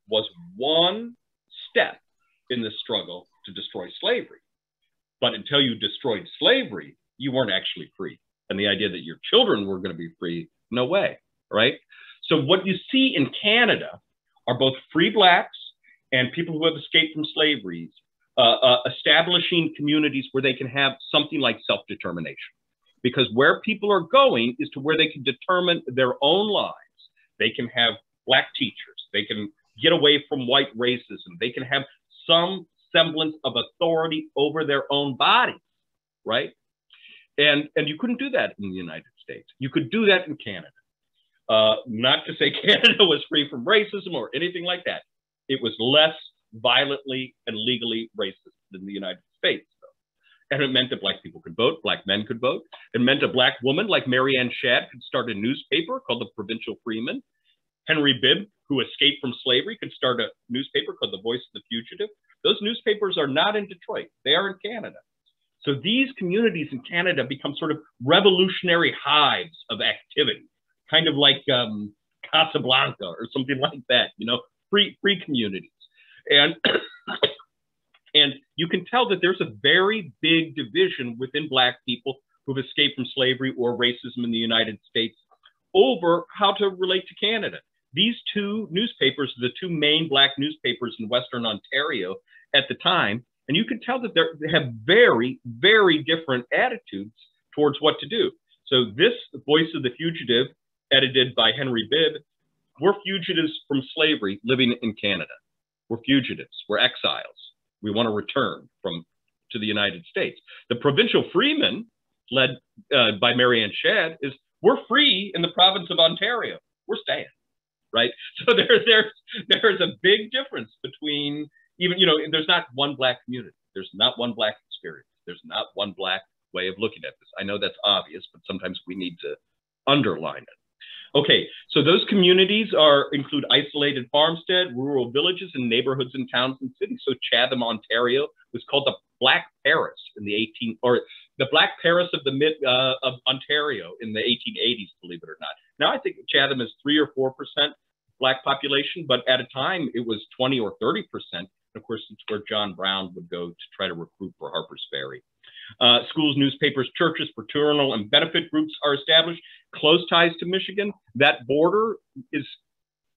was one step in the struggle to destroy slavery. But until you destroyed slavery, you weren't actually free. And the idea that your children were going to be free, no way, right? So what you see in Canada are both free Blacks and people who have escaped from slavery uh, uh, establishing communities where they can have something like self-determination. Because where people are going is to where they can determine their own lives. They can have Black teachers. They can get away from white racism. They can have some semblance of authority over their own bodies, right? And, and you couldn't do that in the United States. You could do that in Canada. Uh, not to say Canada was free from racism or anything like that. It was less violently and legally racist than the United States, though. And it meant that Black people could vote, Black men could vote. It meant a Black woman like Mary Ann Shadd could start a newspaper called the Provincial Freeman. Henry Bibb, who escaped from slavery, could start a newspaper called the Voice of the Fugitive. Those newspapers are not in Detroit. They are in Canada. So these communities in Canada become sort of revolutionary hives of activity, kind of like um, Casablanca or something like that, you know, free, free communities. And, and you can tell that there's a very big division within Black people who've escaped from slavery or racism in the United States over how to relate to Canada. These two newspapers, the two main Black newspapers in Western Ontario at the time, and you can tell that they have very, very different attitudes towards what to do. So this Voice of the Fugitive, edited by Henry Bibb, we're fugitives from slavery living in Canada. We're fugitives. We're exiles. We want to return from to the United States. The Provincial Freeman, led uh, by Marianne Shadd, is we're free in the province of Ontario. We're staying, right? So there, there, there is a big difference between... Even, you know, there's not one Black community. There's not one Black experience. There's not one Black way of looking at this. I know that's obvious, but sometimes we need to underline it. Okay, so those communities are include isolated farmstead, rural villages, and neighborhoods in towns and cities. So Chatham, Ontario, was called the Black Paris in the eighteen or the Black Paris of the mid uh, of Ontario in the eighteen eighties. Believe it or not. Now I think Chatham is three or four percent Black population, but at a time it was twenty or thirty percent. Of course, it's where John Brown would go to try to recruit for Harper's Ferry. Uh, schools, newspapers, churches, fraternal and benefit groups are established. Close ties to Michigan. That border is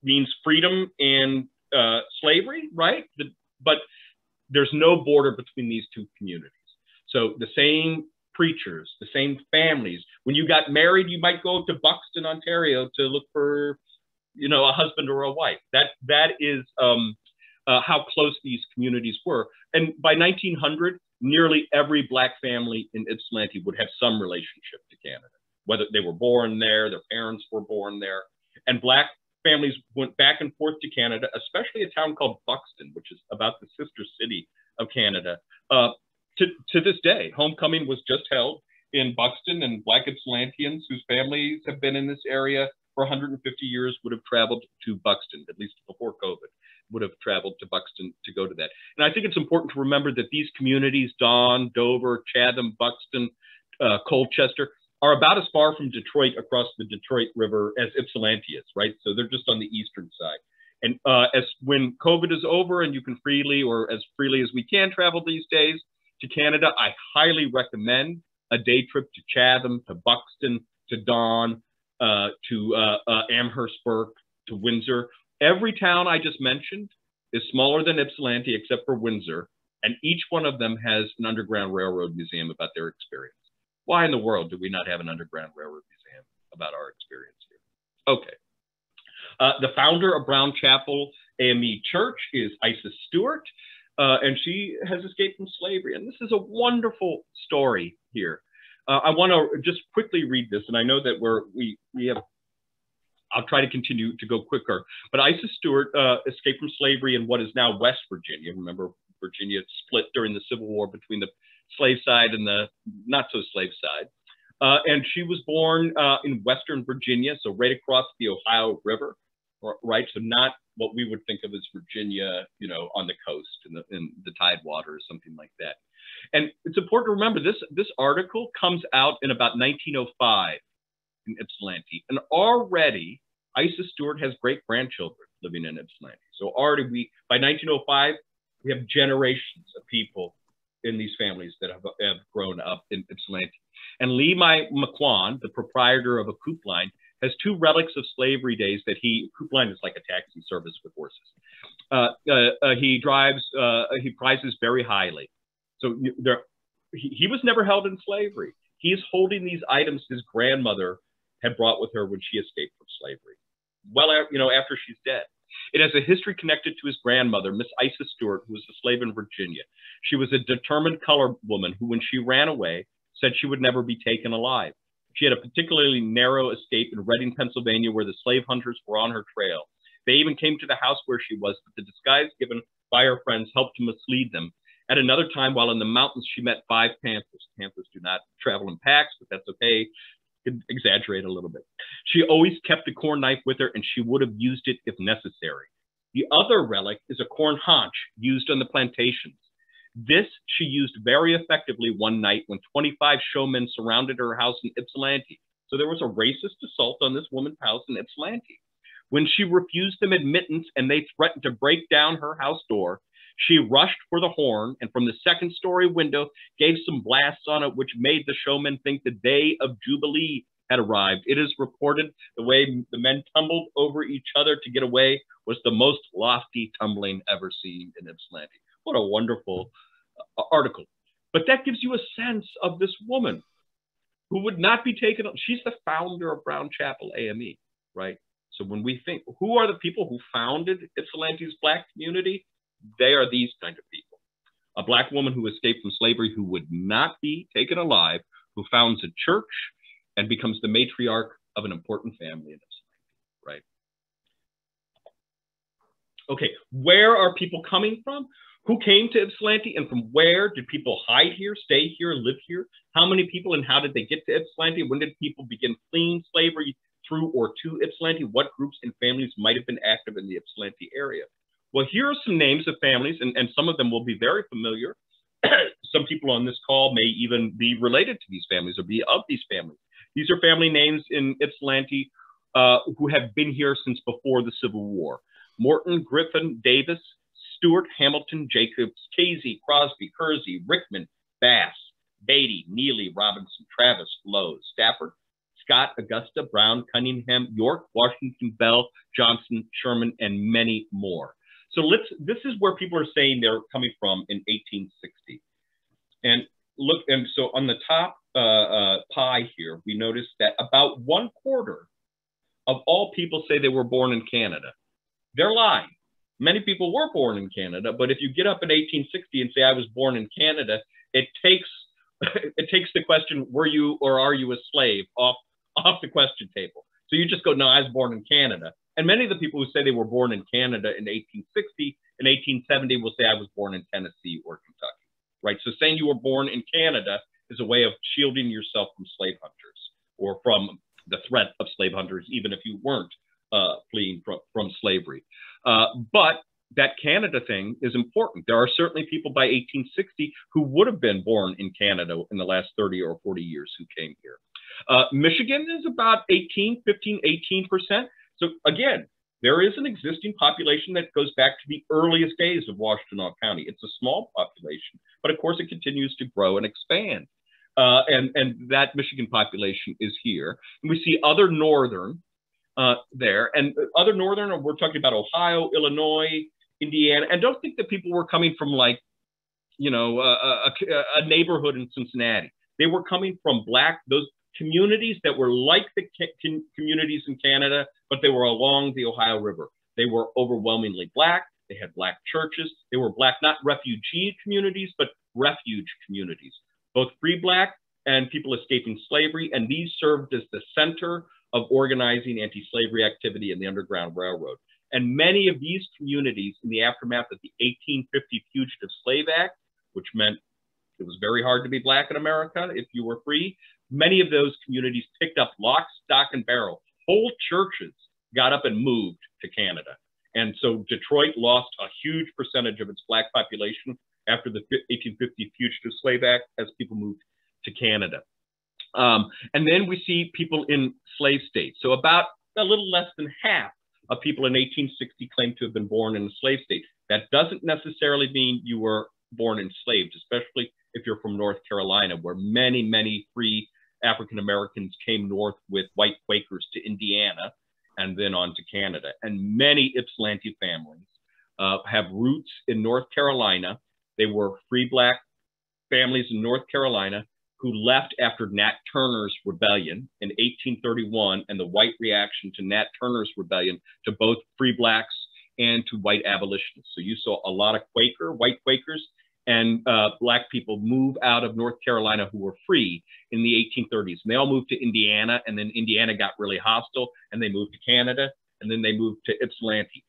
means freedom and uh, slavery, right? The, but there's no border between these two communities. So the same preachers, the same families. When you got married, you might go to Buxton, Ontario, to look for, you know, a husband or a wife. That that is. Um, Uh, how close these communities were. And by nineteen hundred, nearly every Black family in Ypsilanti would have some relationship to Canada, whether they were born there, their parents were born there. And Black families went back and forth to Canada, especially a town called Buxton, which is about the sister city of Canada. Uh, to, to this day, homecoming was just held in Buxton, and Black Ypsilantians whose families have been in this area for one hundred fifty years would have traveled to Buxton, at least before COVID. Would have traveled to Buxton to go to that. And I think it's important to remember that these communities, Don, Dover, Chatham, Buxton, uh, Colchester, are about as far from Detroit across the Detroit River as Ypsilanti is, right? So they're just on the eastern side. And uh, as when COVID is over and you can freely or as freely as we can travel these days to Canada, I highly recommend a day trip to Chatham, to Buxton, to Don, uh, to uh, uh, Amherstburg, to Windsor. Every town I just mentioned is smaller than Ypsilanti except for Windsor, and each one of them has an Underground Railroad museum about their experience. Why in the world do we not have an Underground Railroad museum about our experience here? Okay. Uh, the founder of Brown Chapel A M E Church is Isis Stewart, uh, and she has escaped from slavery. And this is a wonderful story here. Uh, I want to just quickly read this, and I know that we're, we, we have... I'll try to continue to go quicker. But Isis Stewart uh, escaped from slavery in what is now West Virginia. Remember, Virginia split during the Civil War between the slave side and the not-so-slave side. Uh, and she was born uh, in Western Virginia, so right across the Ohio River, right? So not what we would think of as Virginia, you know, on the coast, in the, in the Tidewater or something like that. And it's important to remember, this, this article comes out in about nineteen oh five in Ypsilanti, and already Isis Stewart has great-grandchildren living in Ypsilanti. So already we, by nineteen oh five, we have generations of people in these families that have, have grown up in Ypsilanti. And Lee McQuan, the proprietor of a coupe line, has two relics of slavery days that he, coupe line is like a taxi service with horses. Uh, uh, uh, he drives, uh, he prizes very highly. So there, he, he was never held in slavery. He is holding these items his grandmother had brought with her when she escaped from slavery. Well, you know, after she's dead. It has a history connected to his grandmother, Miss Isis Stewart, who was a slave in Virginia. She was a determined colored woman who, when she ran away, said she would never be taken alive. She had a particularly narrow escape in Reading, Pennsylvania, where the slave hunters were on her trail. They even came to the house where she was, but the disguise given by her friends helped to mislead them. At another time, while in the mountains, she met five panthers. Panthers do not travel in packs, but that's okay. Exaggerate a little bit. She always kept a corn knife with her, and she would have used it if necessary. The other relic is a corn haunch used on the plantations. This she used very effectively one night when twenty-five showmen surrounded her house in Ypsilanti. So there was a racist assault on this woman's house in Ypsilanti. When she refused them admittance and they threatened to break down her house door, she rushed for the horn and from the second story window gave some blasts on it, which made the showmen think the day of Jubilee had arrived. It is reported the way the men tumbled over each other to get away was the most lofty tumbling ever seen in Ypsilanti. What a wonderful article. But that gives you a sense of this woman who would not be taken up. She's the founder of Brown Chapel A M E, right? So when we think, who are the people who founded Ypsilanti's Black community? They are these kind of people. A Black woman who escaped from slavery, who would not be taken alive, who founds a church and becomes the matriarch of an important family in Ypsilanti, right? Okay, where are people coming from? Who came to Ypsilanti and from where? Did people hide here, stay here, live here? How many people and how did they get to Ypsilanti? When did people begin fleeing slavery through or to Ypsilanti? What groups and families might have been active in the Ypsilanti area? Well, here are some names of families, and, and some of them will be very familiar. Some people on this call may even be related to these families or be of these families. These are family names in Ypsilanti uh, who have been here since before the Civil War. Morton, Griffin, Davis, Stewart, Hamilton, Jacobs, Casey, Crosby, Kersey, Rickman, Bass, Beatty, Neely, Robinson, Travis, Lowe, Stafford, Scott, Augusta, Brown, Cunningham, York, Washington, Bell, Johnson, Sherman, and many more. So let's, this is where people are saying they're coming from in eighteen sixty. And look, and so on the top uh, uh, pie here, we notice that about one quarter of all people say they were born in Canada. They're lying. Many people were born in Canada, but if you get up in eighteen sixty and say, I was born in Canada, it takes, it takes the question, were you or are you a slave, off, off the question table. So you just go, no, I was born in Canada. And many of the people who say they were born in Canada in eighteen sixty and eighteen seventy will say I was born in Tennessee or Kentucky, right? So saying you were born in Canada is a way of shielding yourself from slave hunters or from the threat of slave hunters, even if you weren't uh, fleeing from, from slavery. Uh, but that Canada thing is important. There are certainly people by eighteen sixty who would have been born in Canada in the last thirty or forty years who came here. Uh, Michigan is about eighteen, fifteen, eighteen percent. So again, there is an existing population that goes back to the earliest days of Washtenaw County. It's a small population, but of course it continues to grow and expand. Uh, and, and that Michigan population is here. And we see other northern uh, there. And other northern, we're talking about Ohio, Illinois, Indiana. And don't think that people were coming from like, you know, a, a, a neighborhood in Cincinnati. They were coming from Black, those communities that were like the communities in Canada, but they were along the Ohio River. They were overwhelmingly Black. They had Black churches. They were Black, not refugee communities, but refuge communities, both free Black and people escaping slavery. And these served as the center of organizing anti-slavery activity in the Underground Railroad. And many of these communities in the aftermath of the eighteen fifty Fugitive Slave Act, which meant it was very hard to be Black in America if you were free, many of those communities picked up lock, stock, and barrel. Whole churches got up and moved to Canada. And so Detroit lost a huge percentage of its Black population after the eighteen fifty Fugitive Slave Act as people moved to Canada. Um, and then we see people in slave states. So about a little less than half of people in eighteen sixty claim to have been born in a slave state. That doesn't necessarily mean you were born enslaved, especially if you're from North Carolina, where many, many free African Americans came north with white Quakers to Indiana and then on to Canada. And many Ypsilanti families uh, have roots in North Carolina. They were free Black families in North Carolina who left after Nat Turner's Rebellion in eighteen thirty-one and the white reaction to Nat Turner's Rebellion to both free Blacks and to white abolitionists. So you saw a lot of Quaker, white Quakers, and uh, Black people move out of North Carolina who were free in the eighteen thirties. And they all moved to Indiana, and then Indiana got really hostile, and they moved to Canada, and then they moved to Ypsilanti.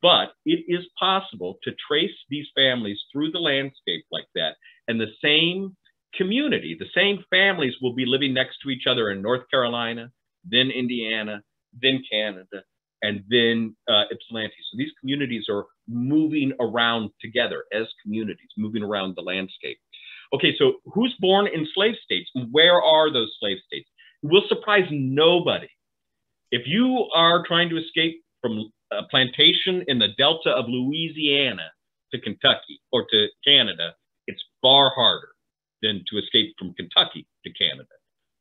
But it is possible to trace these families through the landscape like that, and the same community, the same families will be living next to each other in North Carolina, then Indiana, then Canada, and then uh, Ypsilanti. So these communities are moving around together as communities, moving around the landscape. Okay, so who's born in slave states? Where are those slave states? It will surprise nobody. If you are trying to escape from a plantation in the delta of Louisiana to Kentucky or to Canada, it's far harder than to escape from Kentucky to Canada.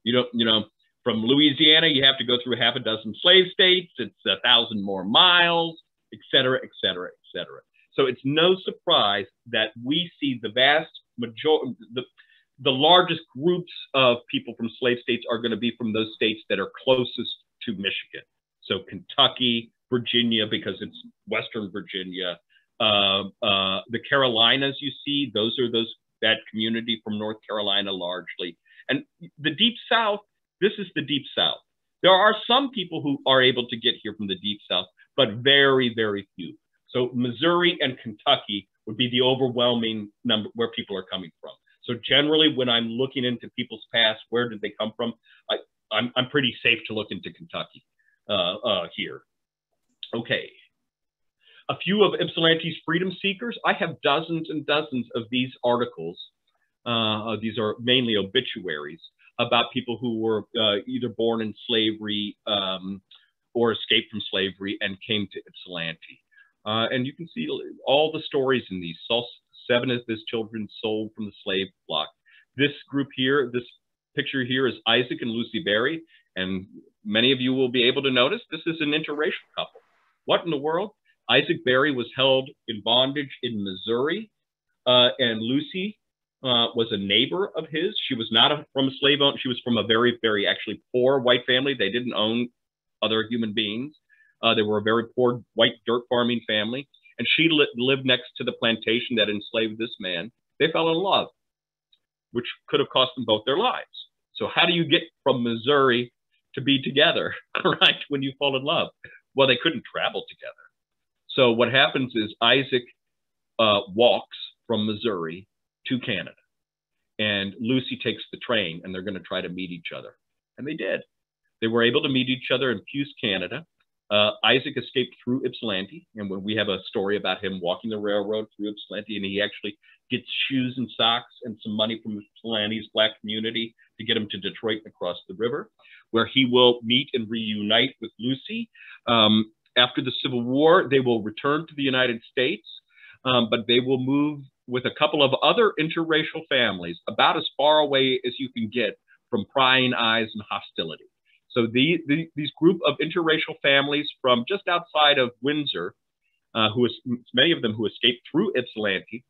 You don't, you know, from Louisiana, you have to go through half a dozen slave states. It's a thousand more miles, et cetera, et cetera, et cetera. So it's no surprise that we see the vast majority, the, the largest groups of people from slave states are going to be from those states that are closest to Michigan. So Kentucky, Virginia, because it's Western Virginia, uh, uh, the Carolinas you see, those are those, that community from North Carolina largely. And the Deep South, this is the Deep South. There are some people who are able to get here from the Deep South, but very, very few. So Missouri and Kentucky would be the overwhelming number where people are coming from. So generally, when I'm looking into people's past, where did they come from? I, I'm, I'm pretty safe to look into Kentucky uh, uh, here. Okay. A few of Ypsilanti's freedom seekers. I have dozens and dozens of these articles. Uh, these are mainly obituaries about people who were uh, either born in slavery um, or escaped from slavery and came to Ypsilanti. Uh, and you can see all the stories in these. Seven of his children sold from the slave block. This group here, this picture here is Isaac and Lucy Berry. And many of you will be able to notice this is an interracial couple. What in the world? Isaac Berry was held in bondage in Missouri, uh, and Lucy uh, was a neighbor of his. She was not a, from a slave owner. She was from a very, very actually poor white family. They didn't own other human beings. Uh, they were a very poor white dirt farming family. And she li lived next to the plantation that enslaved this man. They fell in love, which could have cost them both their lives. So how do you get from Missouri to be together, right, when you fall in love? Well, they couldn't travel together. So what happens is Isaac uh, walks from Missouri to Canada, and Lucy takes the train, and they're going to try to meet each other. And they did. They were able to meet each other in Puce, Canada. Uh, Isaac escaped through Ypsilanti, and when we have a story about him walking the railroad through Ypsilanti, and he actually gets shoes and socks and some money from Ypsilanti's black community to get him to Detroit and across the river, where he will meet and reunite with Lucy. Um, After the Civil War, they will return to the United States, um, but they will move with a couple of other interracial families about as far away as you can get from prying eyes and hostility. So the, the, these group of interracial families from just outside of Windsor, uh, who is, many of them who escaped through Ypsilanti,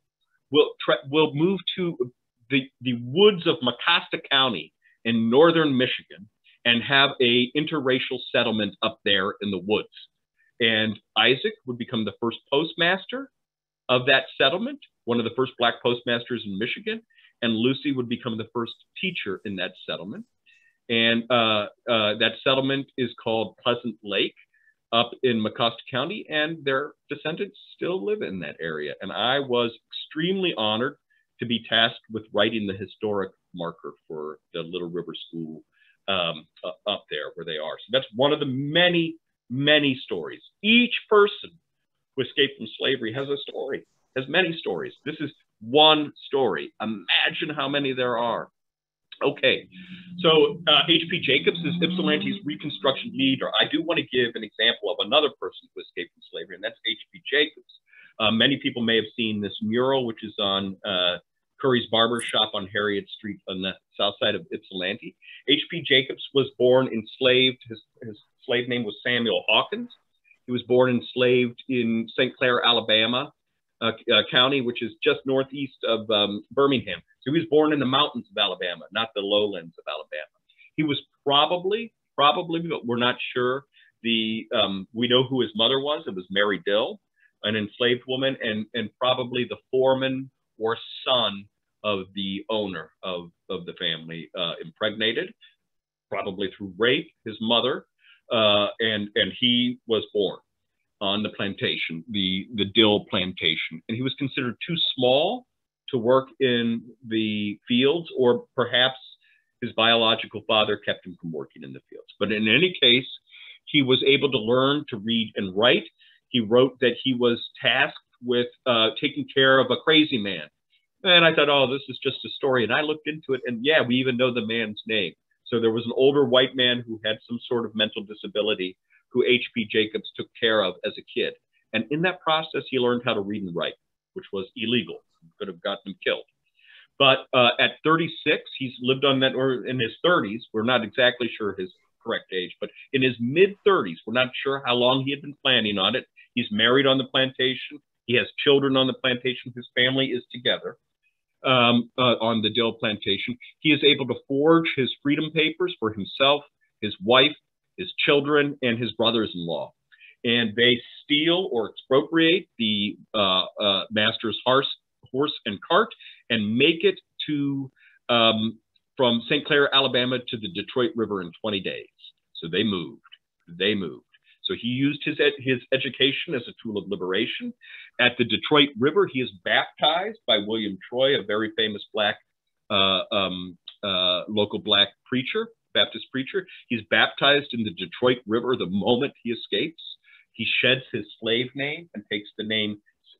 will, will move to the, the woods of Mecosta County in northern Michigan and have a interracial settlement up there in the woods. And Isaac would become the first postmaster of that settlement, one of the first black postmasters in Michigan. And Lucy would become the first teacher in that settlement. And uh, uh, that settlement is called Pleasant Lake up in Mecosta County, and their descendants still live in that area. And I was extremely honored to be tasked with writing the historic marker for the Little River School um, uh, up there where they are. So that's one of the many many stories. Each person who escaped from slavery has a story, has many stories. This is one story. Imagine how many there are. Okay, so uh, H P Jacobs is Ypsilanti's Reconstruction leader. I do want to give an example of another person who escaped from slavery, and that's H P Jacobs. Uh, many people may have seen this mural, which is on uh, Curry's Barber Shop on Harriet Street on the south side of Ypsilanti. H P Jacobs was born enslaved. His, his slave name was Samuel Hawkins. He was born enslaved in Saint Clair, Alabama uh, uh, County, which is just northeast of um, Birmingham. So he was born in the mountains of Alabama, not the lowlands of Alabama. He was probably, probably, but we're not sure. The um, we know who his mother was. It was Mary Dill, an enslaved woman, and, and probably the foreman or son of the owner of, of the family, uh, impregnated, probably through rape, his mother, uh, and, and he was born on the plantation, the, the Dill plantation. And he was considered too small to work in the fields, or perhaps his biological father kept him from working in the fields. But in any case, he was able to learn to read and write. He wrote that he was tasked with uh, taking care of a crazy man. And I thought, oh, this is just a story. And I looked into it, and yeah, we even know the man's name. So there was an older white man who had some sort of mental disability who H P Jacobs took care of as a kid. And in that process, he learned how to read and write, which was illegal. Could have gotten him killed. But uh, at thirty-six, he's lived on that, or in his thirties, we're not exactly sure his correct age, but in his mid thirties, we're not sure how long he had been planning on it. He's married on the plantation. He has children on the plantation. His family is together um, uh, on the Dill plantation. He is able to forge his freedom papers for himself, his wife, his children, and his brothers-in-law. And they steal or expropriate the uh, uh, master's horse, horse and cart and make it to um, from Saint Clair, Alabama to the Detroit River in twenty days. So they moved. They moved. So he used his, ed his education as a tool of liberation. At the Detroit River, he is baptized by William Troy, a very famous black, uh, um, uh, local black preacher, Baptist preacher. He's baptized in the Detroit River the moment he escapes. He sheds his slave name and takes the name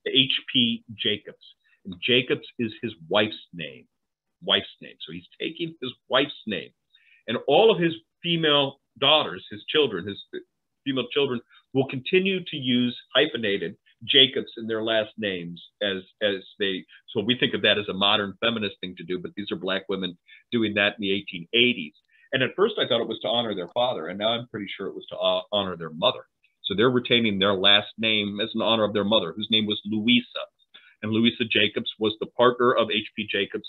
H P Jacobs. And Jacobs is his wife's name, wife's name. So he's taking his wife's name. And all of his female daughters, his children, his female children will continue to use hyphenated Jacobs in their last names as, as they, so we think of that as a modern feminist thing to do, but these are black women doing that in the eighteen eighties. And at first I thought it was to honor their father, and now I'm pretty sure it was to honor their mother. So they're retaining their last name as an honor of their mother, whose name was Louisa. And Louisa Jacobs was the partner of H P Jacobs,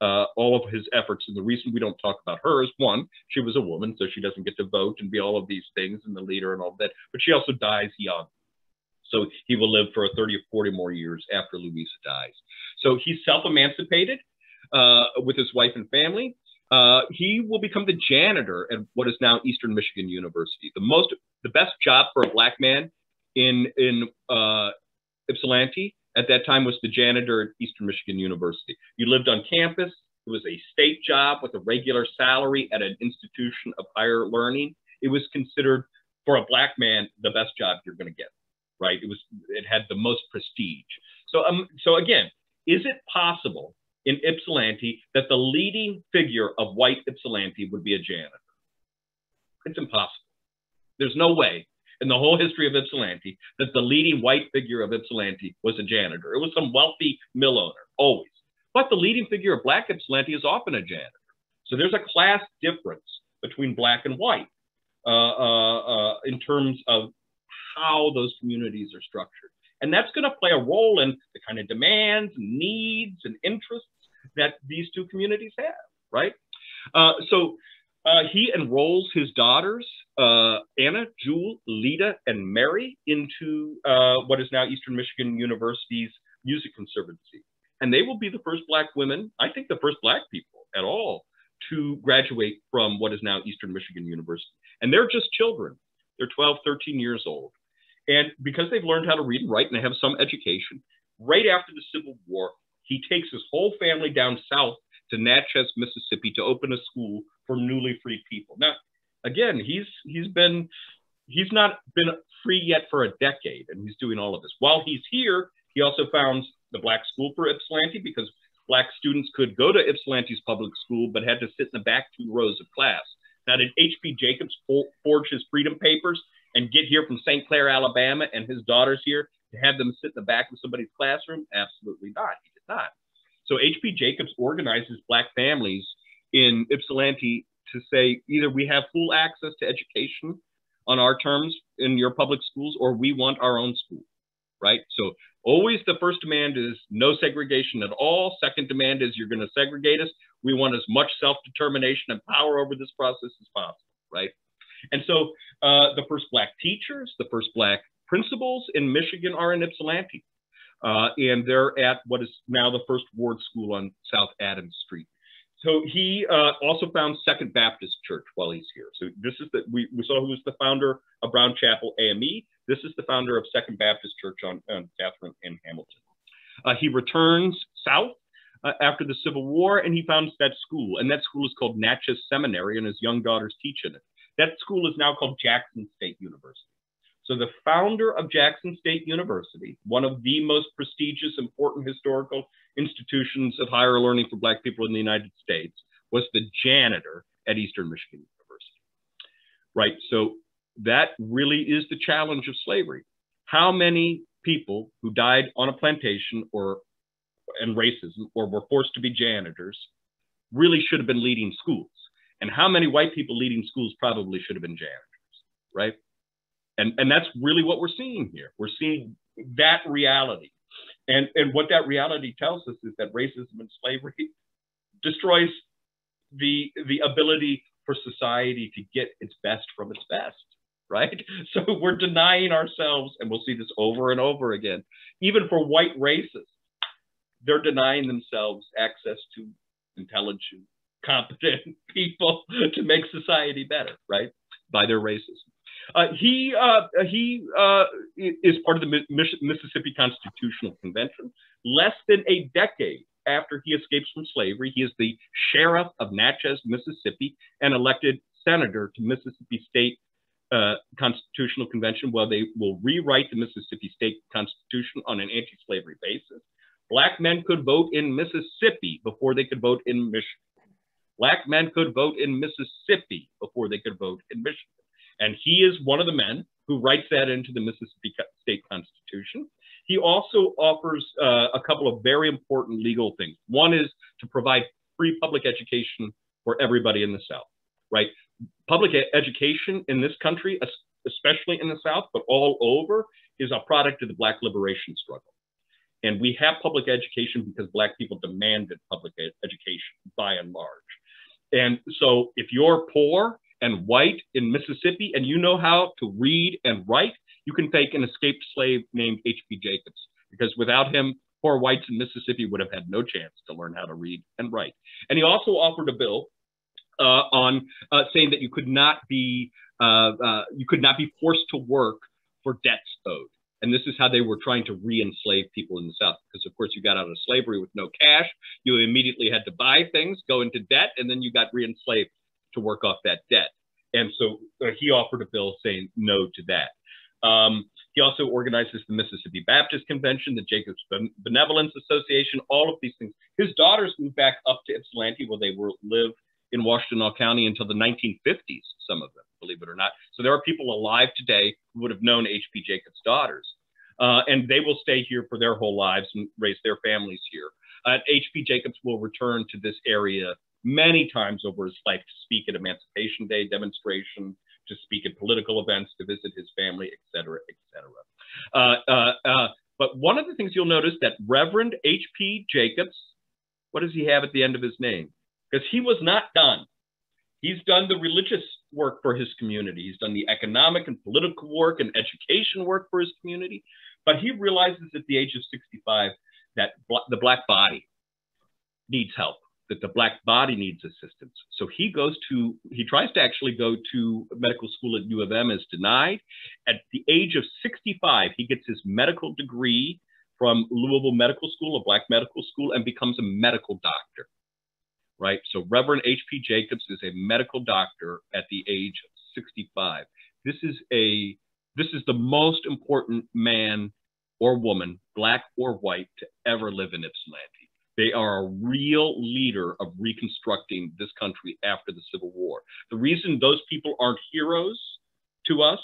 uh, all of his efforts. And the reason we don't talk about her is, one, she was a woman, so she doesn't get to vote and be all of these things and the leader and all that. But she also dies young. So he will live for thirty or forty more years after Louisa dies. So he's self-emancipated uh, with his wife and family. Uh, he will become the janitor at what is now Eastern Michigan University. The most, the best job for a black man in, in uh, Ypsilanti at that time was the janitor at Eastern Michigan University. You lived on campus. It was a state job with a regular salary at an institution of higher learning. It was considered, for a black man, the best job you're going to get, right? It was, it had the most prestige. So, um, so again, is it possible in Ypsilanti that the leading figure of white Ypsilanti would be a janitor? It's impossible. There's no way in the whole history of Ypsilanti that the leading white figure of Ypsilanti was a janitor. It was some wealthy mill owner, always. But the leading figure of black Ypsilanti is often a janitor. So there's a class difference between black and white uh, uh, uh, in terms of how those communities are structured. And that's going to play a role in the kind of demands, needs, and interests that these two communities have, right? Uh, so uh, he enrolls his daughters, uh, Anna, Jewel, Lita, and Mary, into uh, what is now Eastern Michigan University's Music Conservancy. And they will be the first black women, I think the first black people at all, to graduate from what is now Eastern Michigan University. And they're just children. They're twelve, thirteen years old. And because they've learned how to read and write and they have some education, right after the Civil War, he takes his whole family down south to Natchez, Mississippi, to open a school for newly freed people. Now, again, he's he's been he's not been free yet for a decade, and he's doing all of this. While he's here, he also founds the Black School for Ypsilanti, because black students could go to Ypsilanti's public school but had to sit in the back two rows of class. Now, did H P Jacobs forge his freedom papers and get here from Saint Clair, Alabama, and his daughters here, to have them sit in the back of somebody's classroom? Absolutely not. He did not. So H P Jacobs organizes black families in Ypsilanti to say, either we have full access to education on our terms in your public schools, or we want our own school, right? So always the first demand is no segregation at all. Second demand is, you're going to segregate us. We want as much self-determination and power over this process as possible, right? And so uh, the first black teachers, the first black principals in Michigan are in Ypsilanti. Uh, and they're at what is now the First Ward School on South Adams Street. So he uh, also found Second Baptist Church while he's here. So this is the, we, we saw who was the founder of Brown Chapel A M E. This is the founder of Second Baptist Church on, on Catherine and Hamilton. Uh, he returns south uh, after the Civil War, and he founds that school. And that school is called Natchez Seminary, and his young daughters teach in it. That school is now called Jackson State University. So the founder of Jackson State University, one of the most prestigious, important historical institutions of higher learning for Black people in the United States, was the janitor at Eastern Michigan University, right? So that really is the challenge of slavery. How many people who died on a plantation or and racism or were forced to be janitors really should have been leading schools? And how many white people leading schools probably should have been janitors, right? And, and that's really what we're seeing here. We're seeing that reality. And, and what that reality tells us is that racism and slavery destroys the, the ability for society to get its best from its best, right? So we're denying ourselves, and we'll see this over and over again, even for white racists, they're denying themselves access to intelligent, competent people to make society better, right? By their racism. Uh, he uh, he uh, is part of the Mississippi Constitutional Convention. Less than a decade after he escapes from slavery, he is the sheriff of Natchez, Mississippi, and elected senator to Mississippi State uh, Constitutional Convention, where they will rewrite the Mississippi State Constitution on an anti-slavery basis. Black men could vote in Mississippi before they could vote in Michigan. Black men could vote in Mississippi before they could vote in Michigan. And he is one of the men who writes that into the Mississippi State Constitution. He also offers uh, a couple of very important legal things. One is to provide free public education for everybody in the South, right? Public education in this country, especially in the South, but all over, is a product of the Black liberation struggle. And we have public education because Black people demanded public ed education by and large. And so if you're poor and white in Mississippi and you know how to read and write, you can take an escaped slave named H P Jacobs, because without him, poor whites in Mississippi would have had no chance to learn how to read and write. And he also offered a bill uh, on uh, saying that you could not be uh, uh, you could not be forced to work for debts owed. And this is how they were trying to re-enslave people in the South, because of course you got out of slavery with no cash, you immediately had to buy things, go into debt, and then you got re-enslaved to work off that debt. And so uh, he offered a bill saying no to that. Um, he also organizes the Mississippi Baptist Convention, the Jacobs Benevolence Association, all of these things. His daughters moved back up to Ypsilanti, where they were live in Washtenaw County until the nineteen fifties, some of them, believe it or not. So there are people alive today who would have known H P Jacobs' daughters. Uh, and they will stay here for their whole lives and raise their families here. Uh, H P Jacobs will return to this area many times over his life to speak at Emancipation Day demonstrations, to speak at political events, to visit his family, et cetera, et cetera. Uh, uh, uh, but one of the things you'll notice that Reverend H P Jacobs, what does he have at the end of his name? Because he was not done. He's done the religious work for his community. He's done the economic and political work and education work for his community. But he realizes at the age of sixty-five that the Black body needs help, that the Black body needs assistance. So he goes to, he tries to actually go to medical school at U of M, is denied. At the age of sixty-five, he gets his medical degree from Louisville Medical School, a Black medical school, and becomes a medical doctor. Right? So Reverend H P Jacobs is a medical doctor at the age of sixty-five. This is a, this is the most important man or woman, Black or white, to ever live in Ypsilanti. They are a real leader of reconstructing this country after the Civil War. The reason those people aren't heroes to us,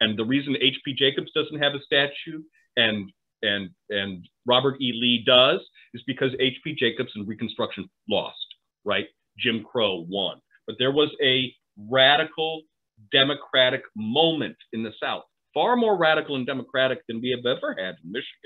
and the reason H P Jacobs doesn't have a statue and and and Robert E. Lee does, is because H P Jacobs and Reconstruction lost. Right? Jim Crow won. But there was a radical democratic moment in the South, far more radical and democratic than we have ever had in Michigan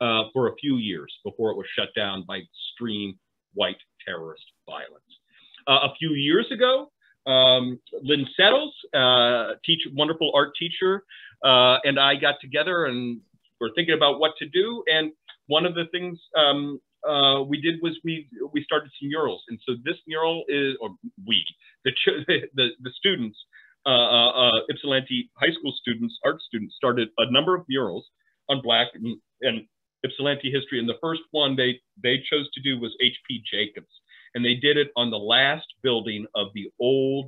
uh, for a few years before it was shut down by extreme white terrorist violence. Uh, a few years ago, um, Lynn Settles, uh, teacher, wonderful art teacher, uh, and I got together and were thinking about what to do. And one of the things um, Uh, we did was we we started some murals, and so this mural is, or we the the, the students, uh, uh, Ypsilanti high school students, art students, started a number of murals on Black and, and Ypsilanti history. And the first one they they chose to do was H P Jacobs, and they did it on the last building of the old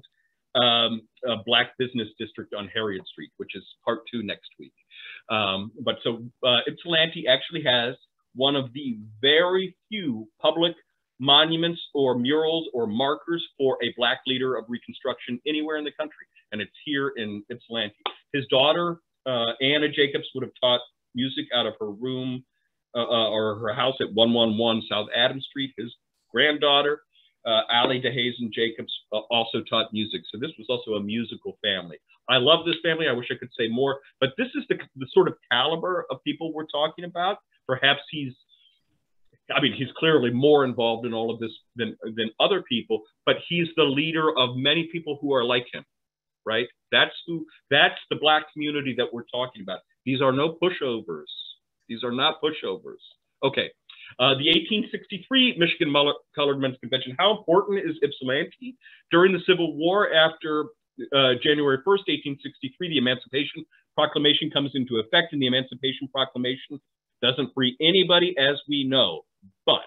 um, a black business district on Harriet Street, which is part two next week. Um, but so uh, Ypsilanti actually has one of the very few public monuments or murals or markers for a black leader of Reconstruction anywhere in the country, and it's here in Ypsilanti. His daughter, uh, Anna Jacobs, would have taught music out of her room uh, or her house at one one one South Adams Street. His granddaughter, uh, Allie DeHazen Jacobs, uh, also taught music. So this was also a musical family. I love this family. I wish I could say more, but this is the, the sort of caliber of people we're talking about. Perhaps he's, I mean, he's clearly more involved in all of this than, than other people, but he's the leader of many people who are like him, right? That's who, that's the black community that we're talking about. These are no pushovers. These are not pushovers. Okay. Uh, the eighteen sixty-three Michigan Colored Men's Convention. How important is Ypsilanti? During the Civil War, after uh, January first, eighteen sixty-three, the Emancipation Proclamation comes into effect, and the Emancipation Proclamation doesn't free anybody, as we know, but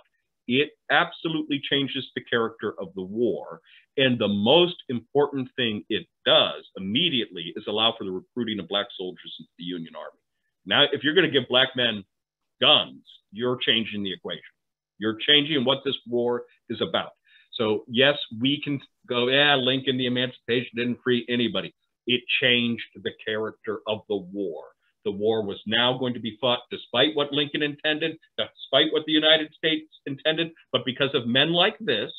it absolutely changes the character of the war. And the most important thing it does immediately is allow for the recruiting of black soldiers into the Union Army. Now, if you're going to give black men guns, you're changing the equation. You're changing what this war is about. So yes, we can go, yeah, Lincoln, the Emancipation didn't free anybody. It changed the character of the war. The war was now going to be fought despite what Lincoln intended, despite what the United States intended, but because of men like this,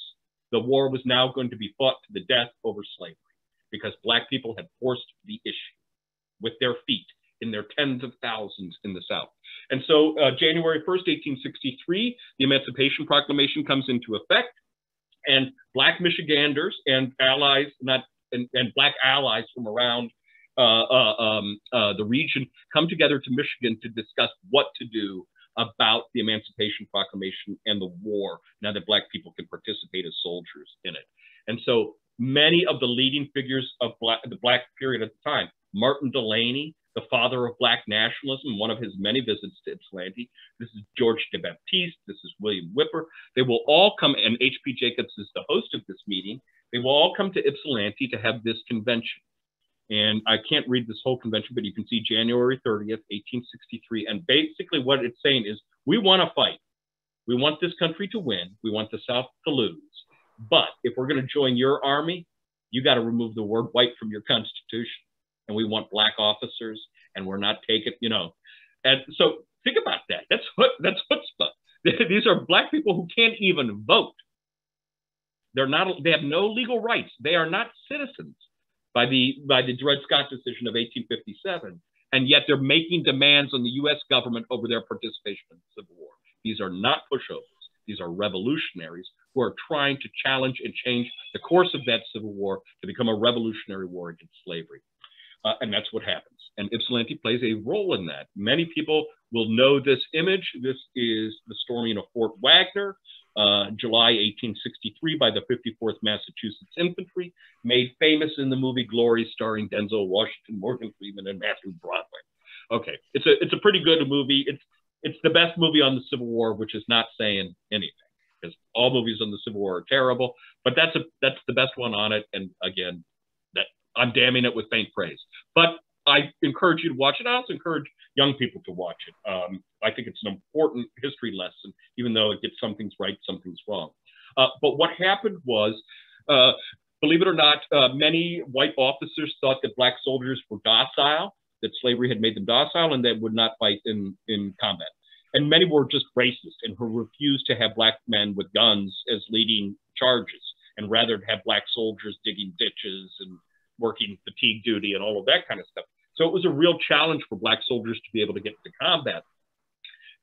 the war was now going to be fought to the death over slavery, because black people had forced the issue with their feet in their tens of thousands in the South. And so uh, January first, eighteen sixty-three, the Emancipation Proclamation comes into effect, and black Michiganders and allies, not and, and black allies from around Uh, uh, um, uh, the region come together to Michigan to discuss what to do about the Emancipation Proclamation and the war, now that black people can participate as soldiers in it. And so many of the leading figures of black, the black period at the time, Martin Delaney, the father of black nationalism, one of his many visits to Ypsilanti, this is George DeBaptiste, this is William Whipper, they will all come, and H P Jacobs is the host of this meeting, they will all come to Ypsilanti to have this convention. And I can't read this whole convention, but you can see January thirtieth, eighteen sixty-three. And basically what it's saying is, we want to fight. We want this country to win. We want the South to lose. But if we're going to join your army, you got to remove the word white from your Constitution. And we want black officers, and we're not taking, you know. And so think about that. That's what, that's chutzpah. These are black people who can't even vote. They're not, they have no legal rights. They are not citizens by the, by the Dred Scott decision of eighteen fifty-seven, and yet they're making demands on the U S government over their participation in the Civil War. These are not pushovers. These are revolutionaries who are trying to challenge and change the course of that Civil War to become a revolutionary war against slavery. Uh, and that's what happens. And Ypsilanti plays a role in that. Many people will know this image. This is the storming of Fort Wagner. Uh, July eighteen sixty-three, by the fifty-fourth Massachusetts Infantry, made famous in the movie Glory, starring Denzel Washington, Morgan Freeman, and Matthew Broderick. Okay, it's a it's a pretty good movie. It's it's the best movie on the Civil War, which is not saying anything, because all movies on the Civil War are terrible. But that's a that's the best one on it, and again, that I'm damning it with faint praise. But I encourage you to watch it. I also encourage young people to watch it. Um, I think it's an important history lesson, even though it gets some things right, some things wrong. Uh, but what happened was, uh, believe it or not, uh, many white officers thought that black soldiers were docile, that slavery had made them docile, and they would not fight in, in combat. And many were just racist and who refused to have black men with guns as leading charges, and rather have black soldiers digging ditches and working fatigue duty and all of that kind of stuff. So it was a real challenge for black soldiers to be able to get into combat.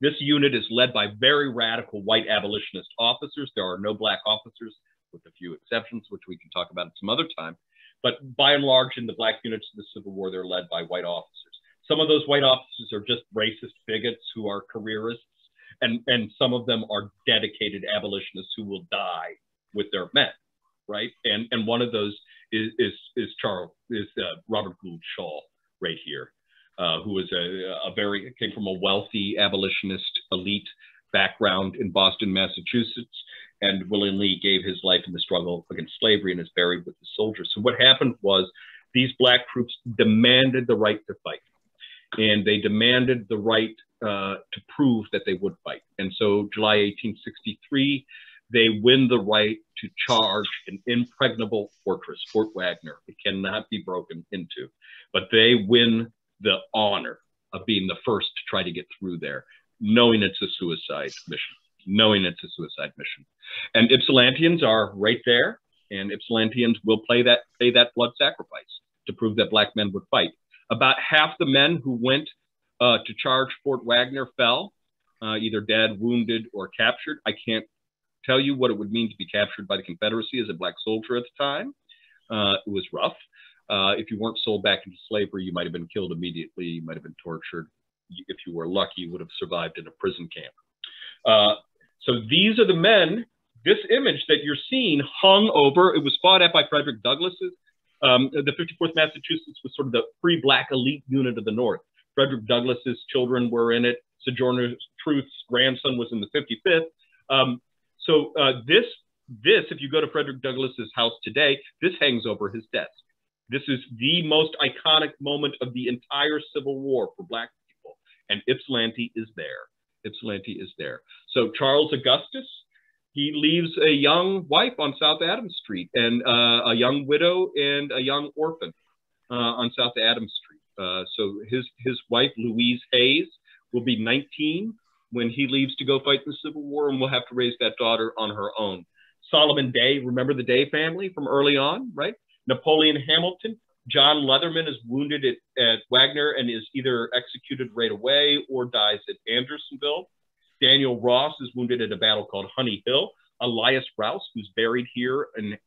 This unit is led by very radical white abolitionist officers. There are no black officers, with a few exceptions, which we can talk about at some other time. But by and large, in the black units of the Civil War, they're led by white officers. Some of those white officers are just racist bigots who are careerists, and, and some of them are dedicated abolitionists who will die with their men, right? And, and one of those is, is, is, Charles, is uh, Robert Gould Shaw, right here, uh, who was a, a very, came from a wealthy abolitionist elite background in Boston, Massachusetts, and willingly gave his life in the struggle against slavery and is buried with the soldiers. So what happened was these black troops demanded the right to fight, and they demanded the right uh, to prove that they would fight. And so July eighteen sixty-three, they win the right to charge an impregnable fortress, Fort Wagner. It cannot be broken into, but they win the honor of being the first to try to get through there, knowing it's a suicide mission, knowing it's a suicide mission. And Ypsilantians are right there, and Ypsilantians will play that, pay that blood sacrifice to prove that black men would fight. About half the men who went uh, to charge Fort Wagner fell, uh, either dead, wounded, or captured. I can't tell you what it would mean to be captured by the Confederacy as a black soldier at the time. Uh, it was rough. Uh, if you weren't sold back into slavery, you might have been killed immediately. You might have been tortured. If you were lucky, you would have survived in a prison camp. Uh, so these are the men. This image that you're seeing hung over, it was fought at by Frederick Douglass. Um, the fifty-fourth Massachusetts was sort of the free black elite unit of the North. Frederick Douglass's children were in it. Sojourner Truth's grandson was in the fifty-fifth. Um, so uh, this, this, if you go to Frederick Douglass's house today, this hangs over his desk. This is the most iconic moment of the entire Civil War for black people. And Ypsilanti is there. Ypsilanti is there. So Charles Augustus, he leaves a young wife on South Adams Street and uh, a young widow and a young orphan uh, on South Adams Street. Uh, so his, his wife, Louise Hayes, will be nineteen when he leaves to go fight the Civil War and will have to raise that daughter on her own. Solomon Day, remember the Day family from early on, right? Napoleon Hamilton, John Leatherman is wounded at, at Wagner and is either executed right away or dies at Andersonville. Daniel Ross is wounded at a battle called Honey Hill. Elias Rouse, who's buried here in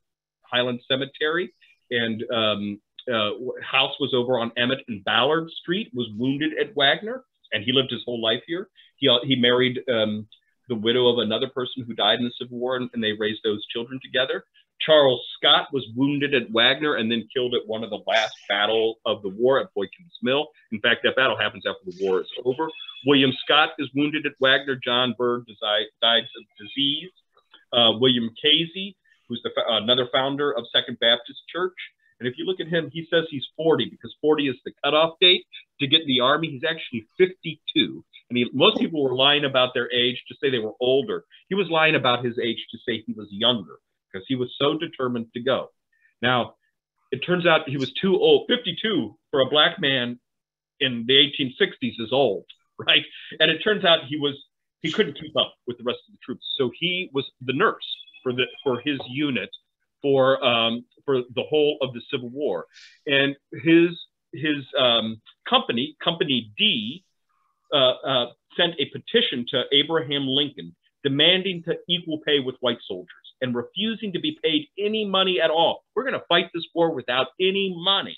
Highland Cemetery, and um, uh, House was over on Emmett and Ballard Street, was wounded at Wagner, and he lived his whole life here. He, he married um, the widow of another person who died in the Civil War, and, and they raised those children together. Charles Scott was wounded at Wagner and then killed at one of the last battles of the war at Boykins Mill. In fact, that battle happens after the war is over. William Scott is wounded at Wagner. John Byrd dies of disease. Uh, William Casey, who's the, another founder of Second Baptist Church. And if you look at him, he says he's forty because forty is the cutoff date to get in the Army. He's actually fifty-two. And he, most people were lying about their age to say they were older. He was lying about his age to say he was younger, because he was so determined to go. Now, it turns out he was too old. fifty-two for a black man in the eighteen sixties is old, right? And it turns out he was he couldn't keep up with the rest of the troops. So he was the nurse for the for his unit for um, for the whole of the Civil War, and his his um, company Company D uh, uh, sent a petition to Abraham Lincoln demanding to equal pay with white soldiers and refusing to be paid any money at all. We're going to fight this war without any money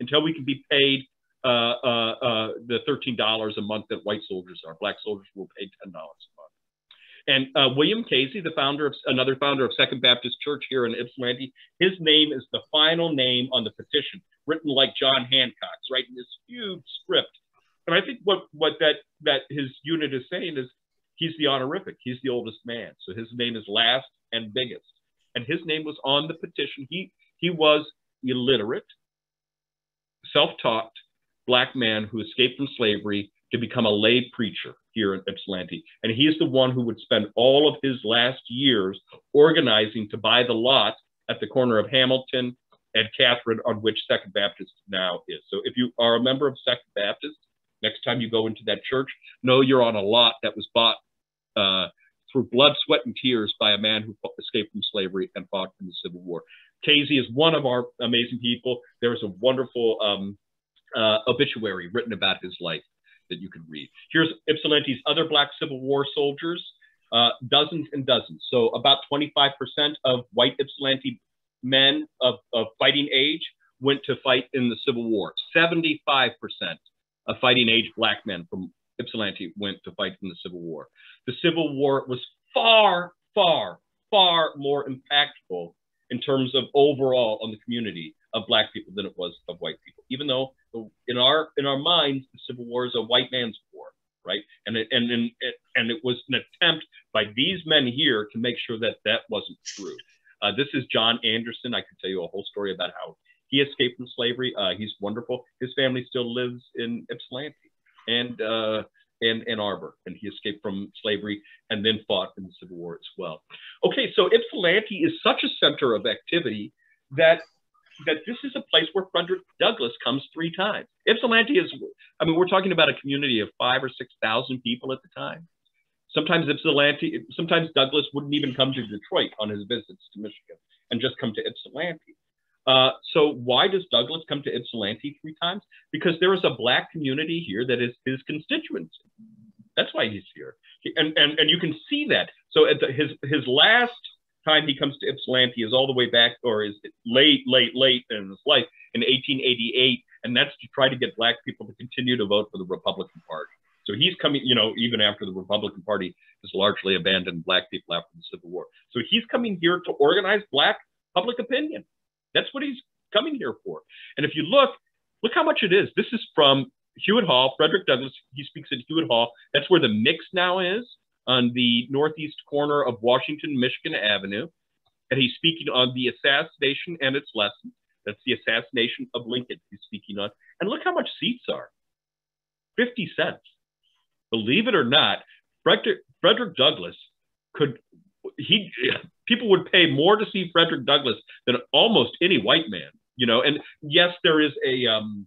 until we can be paid uh, uh, uh, the thirteen dollars a month that white soldiers are. Black soldiers will pay ten dollars a month. And uh, William Casey, the founder of another founder of Second Baptist Church here in Ypsilanti, his name is the final name on the petition, written like John Hancock's, right, in this huge script. And I think what what that that his unit is saying is he's the honorific. He's the oldest man. So his name is last and biggest. And his name was on the petition. He, he was illiterate, self-taught black man who escaped from slavery to become a lay preacher here in Ypsilanti. And he is the one who would spend all of his last years organizing to buy the lot at the corner of Hamilton and Catherine, on which Second Baptist now is. So if you are a member of Second Baptist, next time you go into that church, know you're on a lot that was bought Uh, through blood, sweat, and tears by a man who escaped from slavery and fought in the Civil War. Casey is one of our amazing people. There is a wonderful um, uh, obituary written about his life that you can read. Here's Ypsilanti's other black Civil War soldiers, uh, dozens and dozens. So about twenty-five percent of white Ypsilanti men of, of fighting age went to fight in the Civil War. seventy-five percent of fighting age black men from Ypsilanti went to fight in the Civil War. The Civil War was far, far, far more impactful in terms of overall on the community of black people than it was of white people. Even though in our in our minds, the Civil War is a white man's war, right? And it, and and it, and it was an attempt by these men here to make sure that that wasn't true. Uh, this is John Anderson. I could tell you a whole story about how he escaped from slavery. Uh, he's wonderful. His family still lives in Ypsilanti and uh, in Ann Arbor, and he escaped from slavery and then fought in the Civil War as well. Okay, so Ypsilanti is such a center of activity that that this is a place where Frederick Douglass comes three times. Ypsilanti is, I mean, we're talking about a community of five or six thousand people at the time. Sometimes Ypsilanti, sometimes Douglass wouldn't even come to Detroit on his visits to Michigan and just come to Ypsilanti. Uh, so why does Douglass come to Ypsilanti three times? Because there is a black community here that is his constituency. That's why he's here. He, and, and, and you can see that. So at the, his, his last time he comes to Ypsilanti is all the way back, or is late, late, late in his life, in eighteen eighty-eight. And that's to try to get black people to continue to vote for the Republican Party. So he's coming, you know, even after the Republican Party has largely abandoned black people after the Civil War. So he's coming here to organize black public opinion. That's what he's coming here for. And if you look, look how much it is. This is from Hewitt Hall, Frederick Douglass. He speaks at Hewitt Hall. That's where the mix now is, on the northeast corner of Washington, Michigan Avenue. And he's speaking on the assassination and its lessons. That's the assassination of Lincoln he's speaking on. And look how much seats are, fifty cents. Believe it or not, Frederick, Frederick Douglass could, he, people would pay more to see Frederick Douglass than almost any white man, you know. And yes, there is a um,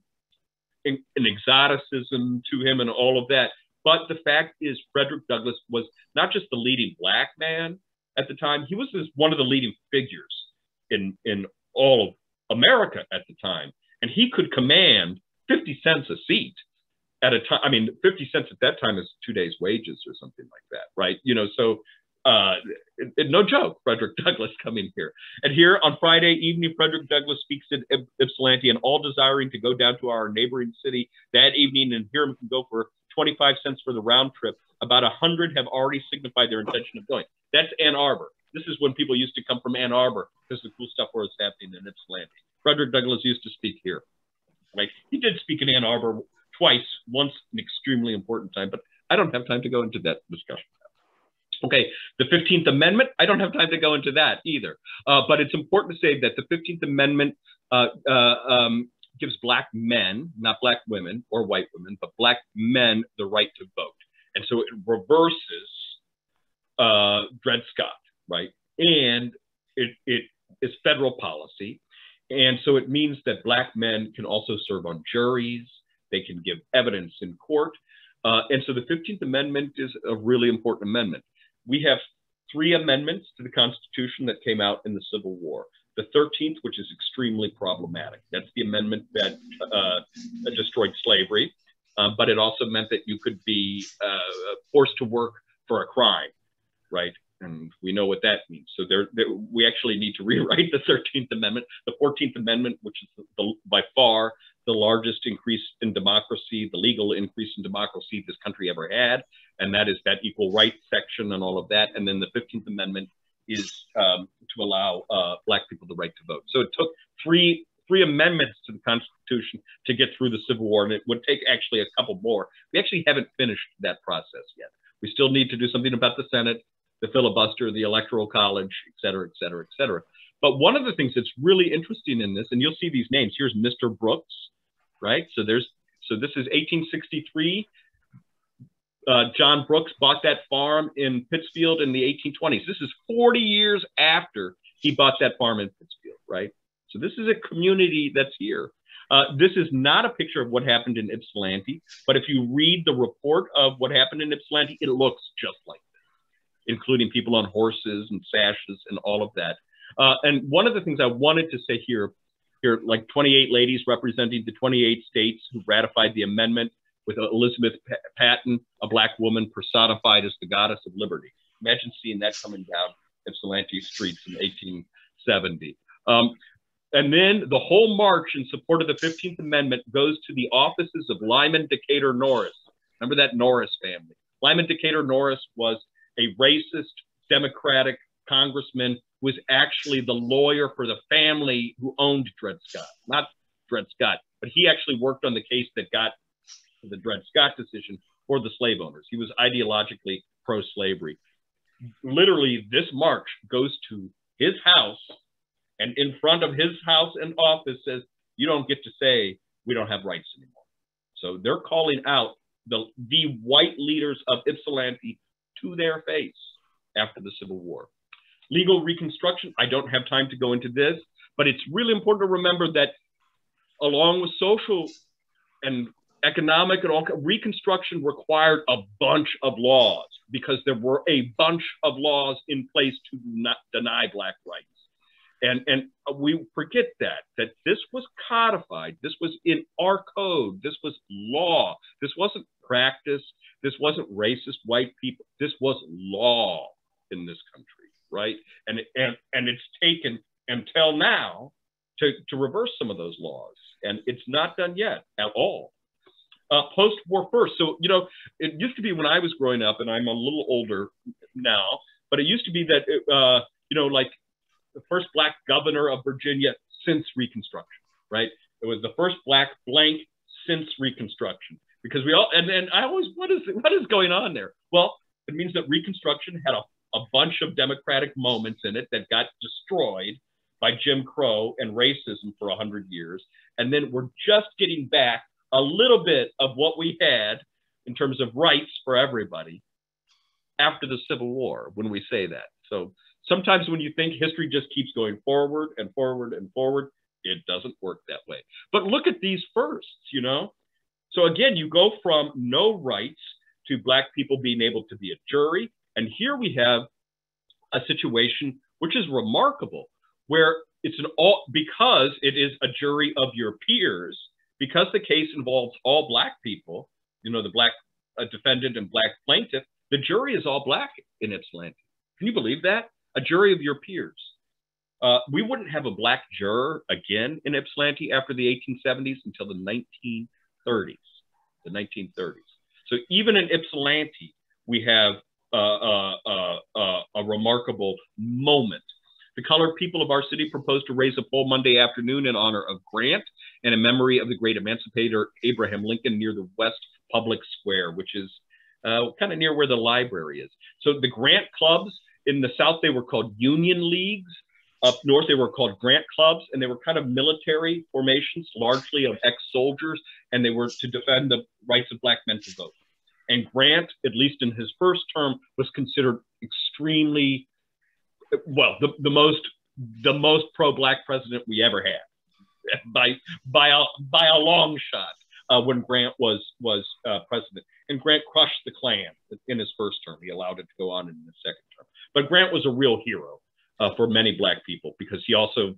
an exoticism to him and all of that. But the fact is, Frederick Douglass was not just the leading black man at the time. He was this, one of the leading figures in, in all of America at the time. And he could command fifty cents a seat at a time. I mean, fifty cents at that time is two days' wages or something like that, right? You know, so uh, it, it, no joke, Frederick Douglass coming here. And here on Friday evening, Frederick Douglass speaks at Ypsilanti, and all desiring to go down to our neighboring city that evening and hear him go for twenty-five cents for the round trip. About one hundred have already signified their intention of going. That's Ann Arbor. This is when people used to come from Ann Arbor because the cool stuff was happening in Ypsilanti. Frederick Douglass used to speak here. Like, he did speak in Ann Arbor twice, once an extremely important time, but I don't have time to go into that discussion. Okay, the fifteenth Amendment, I don't have time to go into that either. Uh, but it's important to say that the fifteenth Amendment uh, uh, um, gives black men, not black women or white women, but black men the right to vote. And so it reverses uh, Dred Scott, right? And it, it is federal policy. And so it means that black men can also serve on juries. They can give evidence in court. Uh, and so the fifteenth Amendment is a really important amendment. We have three amendments to the Constitution that came out in the Civil War. The thirteenth, which is extremely problematic. That's the amendment that, uh, that destroyed slavery, uh, but it also meant that you could be uh, forced to work for a crime, right? And we know what that means. So there, there, we actually need to rewrite the thirteenth Amendment. The fourteenth Amendment, which is the, the, by far the largest increase in democracy, the legal increase in democracy this country ever had, and that is that equal rights section and all of that. And then the fifteenth Amendment is um, to allow uh, black people the right to vote. So it took three three amendments to the Constitution to get through the Civil War, and it would take actually a couple more. We actually haven't finished that process yet. We still need to do something about the Senate, the filibuster, the Electoral College, et cetera, et cetera, et cetera. But one of the things that's really interesting in this, and you'll see these names, here's Mister Brooks, right? So there's, so this is eighteen sixty-three. Uh, John Brooks bought that farm in Pittsfield in the eighteen twenties. This is forty years after he bought that farm in Pittsfield, right? So this is a community that's here. Uh, this is not a picture of what happened in Ypsilanti, but if you read the report of what happened in Ypsilanti, it looks just like this, including people on horses and sashes and all of that. Uh, and one of the things I wanted to say here, here like twenty-eight ladies representing the twenty-eight states who ratified the amendment, with Elizabeth Patton, a black woman personified as the goddess of liberty. Imagine seeing that coming down Ypsilanti streets in eighteen seventy. Um, and then the whole march in support of the fifteenth Amendment goes to the offices of Lyman Decatur Norris. Remember that Norris family. Lyman Decatur Norris was a racist Democratic congressman who was actually the lawyer for the family who owned Dred Scott. Not Dred Scott, but he actually worked on the case that got the Dred Scott decision for the slave owners. He was ideologically pro-slavery. literally this march goes to his house, and in front of his house and office says, you don't get to say we don't have rights anymore. So they're calling out the, the white leaders of Ypsilanti to their face after the Civil War. Legal reconstruction, I don't have time to go into this, but it's really important to remember that along with social and economic and all, reconstruction required a bunch of laws because there were a bunch of laws in place to not deny Black rights. And, and we forget that, that this was codified. This was in our code. This was law. This wasn't practice. This wasn't racist white people. This was law in this country, right? And, and, and it's taken until now to, to reverse some of those laws. And it's not done yet at all. Uh, post-war first. So, you know, it used to be when I was growing up, and I'm a little older now, but it used to be that, it, uh, you know, like, the first Black governor of Virginia since Reconstruction, right? It was the first Black blank since Reconstruction, because we all, and then I always, what is, what is going on there? Well, it means that Reconstruction had a, a bunch of democratic moments in it that got destroyed by Jim Crow and racism for a hundred years. And then we're just getting back a little bit of what we had in terms of rights for everybody after the Civil War, when we say that. So sometimes when you think history just keeps going forward and forward and forward, it doesn't work that way. But look at these firsts, you know? So again, you go from no rights to Black people being able to be a jury. And here we have a situation which is remarkable, where it's an all, because it is a jury of your peers, because the case involves all Black people, you know, the Black uh, defendant and Black plaintiff, the jury is all Black in Ypsilanti. Can you believe that? A jury of your peers. Uh, we wouldn't have a Black juror again in Ypsilanti after the eighteen seventies until the nineteen thirties. The nineteen thirties. So even in Ypsilanti, we have uh, uh, uh, uh, a remarkable moment. The colored people of our city proposed to raise a poll Monday afternoon in honor of Grant and in memory of the great emancipator Abraham Lincoln near the West Public Square, which is uh, kind of near where the library is. So the Grant clubs. In the South, they were called Union Leagues. Up North, they were called Grant Clubs, and they were kind of military formations, largely of ex-soldiers, and they were to defend the rights of Black men to vote. And Grant, at least in his first term, was considered extremely, well, the, the most the most pro-Black president we ever had, by by a, by a long shot, uh, when Grant was, was uh, president. And Grant crushed the Klan in his first term. He allowed it to go on in his second term. But Grant was a real hero uh, for many Black people, because he also,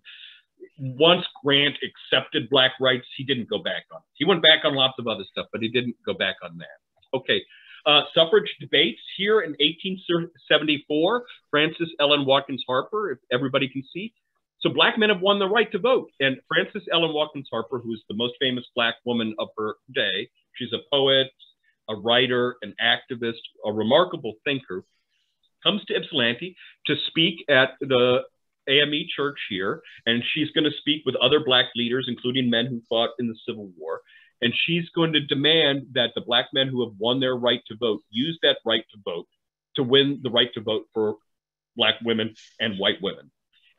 once Grant accepted Black rights, he didn't go back on it. He went back on lots of other stuff, but he didn't go back on that. Okay, uh, suffrage debates here in eighteen seventy-four, Frances Ellen Watkins Harper, if everybody can see. So Black men have won the right to vote. And Frances Ellen Watkins Harper, who is the most famous Black woman of her day, she's a poet, a writer, an activist, a remarkable thinker, comes to Ypsilanti to speak at the A M E church here. And she's going to speak with other Black leaders, including men who fought in the Civil War. And she's going to demand that the Black men who have won their right to vote use that right to vote to win the right to vote for Black women and white women.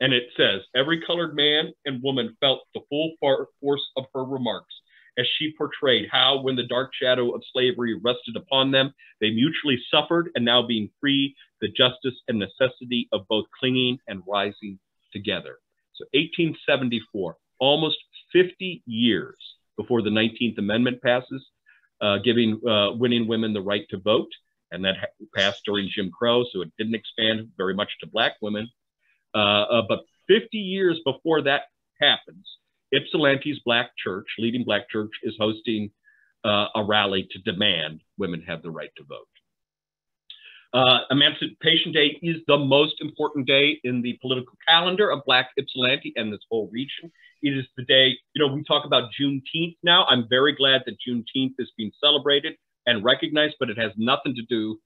And it says, every colored man and woman felt the full force of her remarks as she portrayed how, when the dark shadow of slavery rested upon them, they mutually suffered, and now being free, the justice and necessity of both clinging and rising together. So eighteen seventy-four, almost fifty years before the nineteenth amendment passes, uh, giving uh, winning women the right to vote, and that passed during Jim Crow, so it didn't expand very much to Black women. Uh, uh, but fifty years before that happens, Ypsilanti's Black church, leading Black church, is hosting uh, a rally to demand women have the right to vote. Uh, Emancipation Day is the most important day in the political calendar of Black Ypsilanti and this whole region. It is the day, you know, we talk about Juneteenth now. I'm very glad that Juneteenth is being celebrated and recognized, but it has nothing to do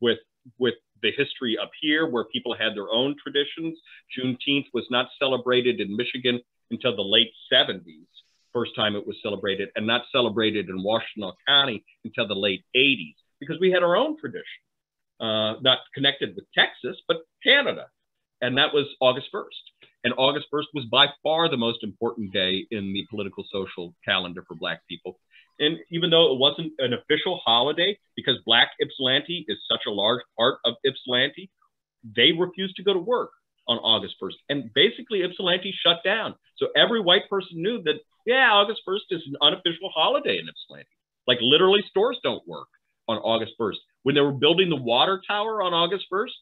with, with the history up here where people had their own traditions. Juneteenth was not celebrated in Michigan until the late seventies, first time it was celebrated, and not celebrated in Washtenaw County until the late eighties, because we had our own tradition. uh, not connected with Texas, but Canada. And that was August first. And August first was by far the most important day in the political social calendar for Black people. And even though it wasn't an official holiday, because Black Ypsilanti is such a large part of Ypsilanti, they refused to go to work on August first. And basically Ypsilanti shut down. So every white person knew that, yeah, August first is an unofficial holiday in Ypsilanti. Like literally stores don't work on August first. When they were building the water tower on August first,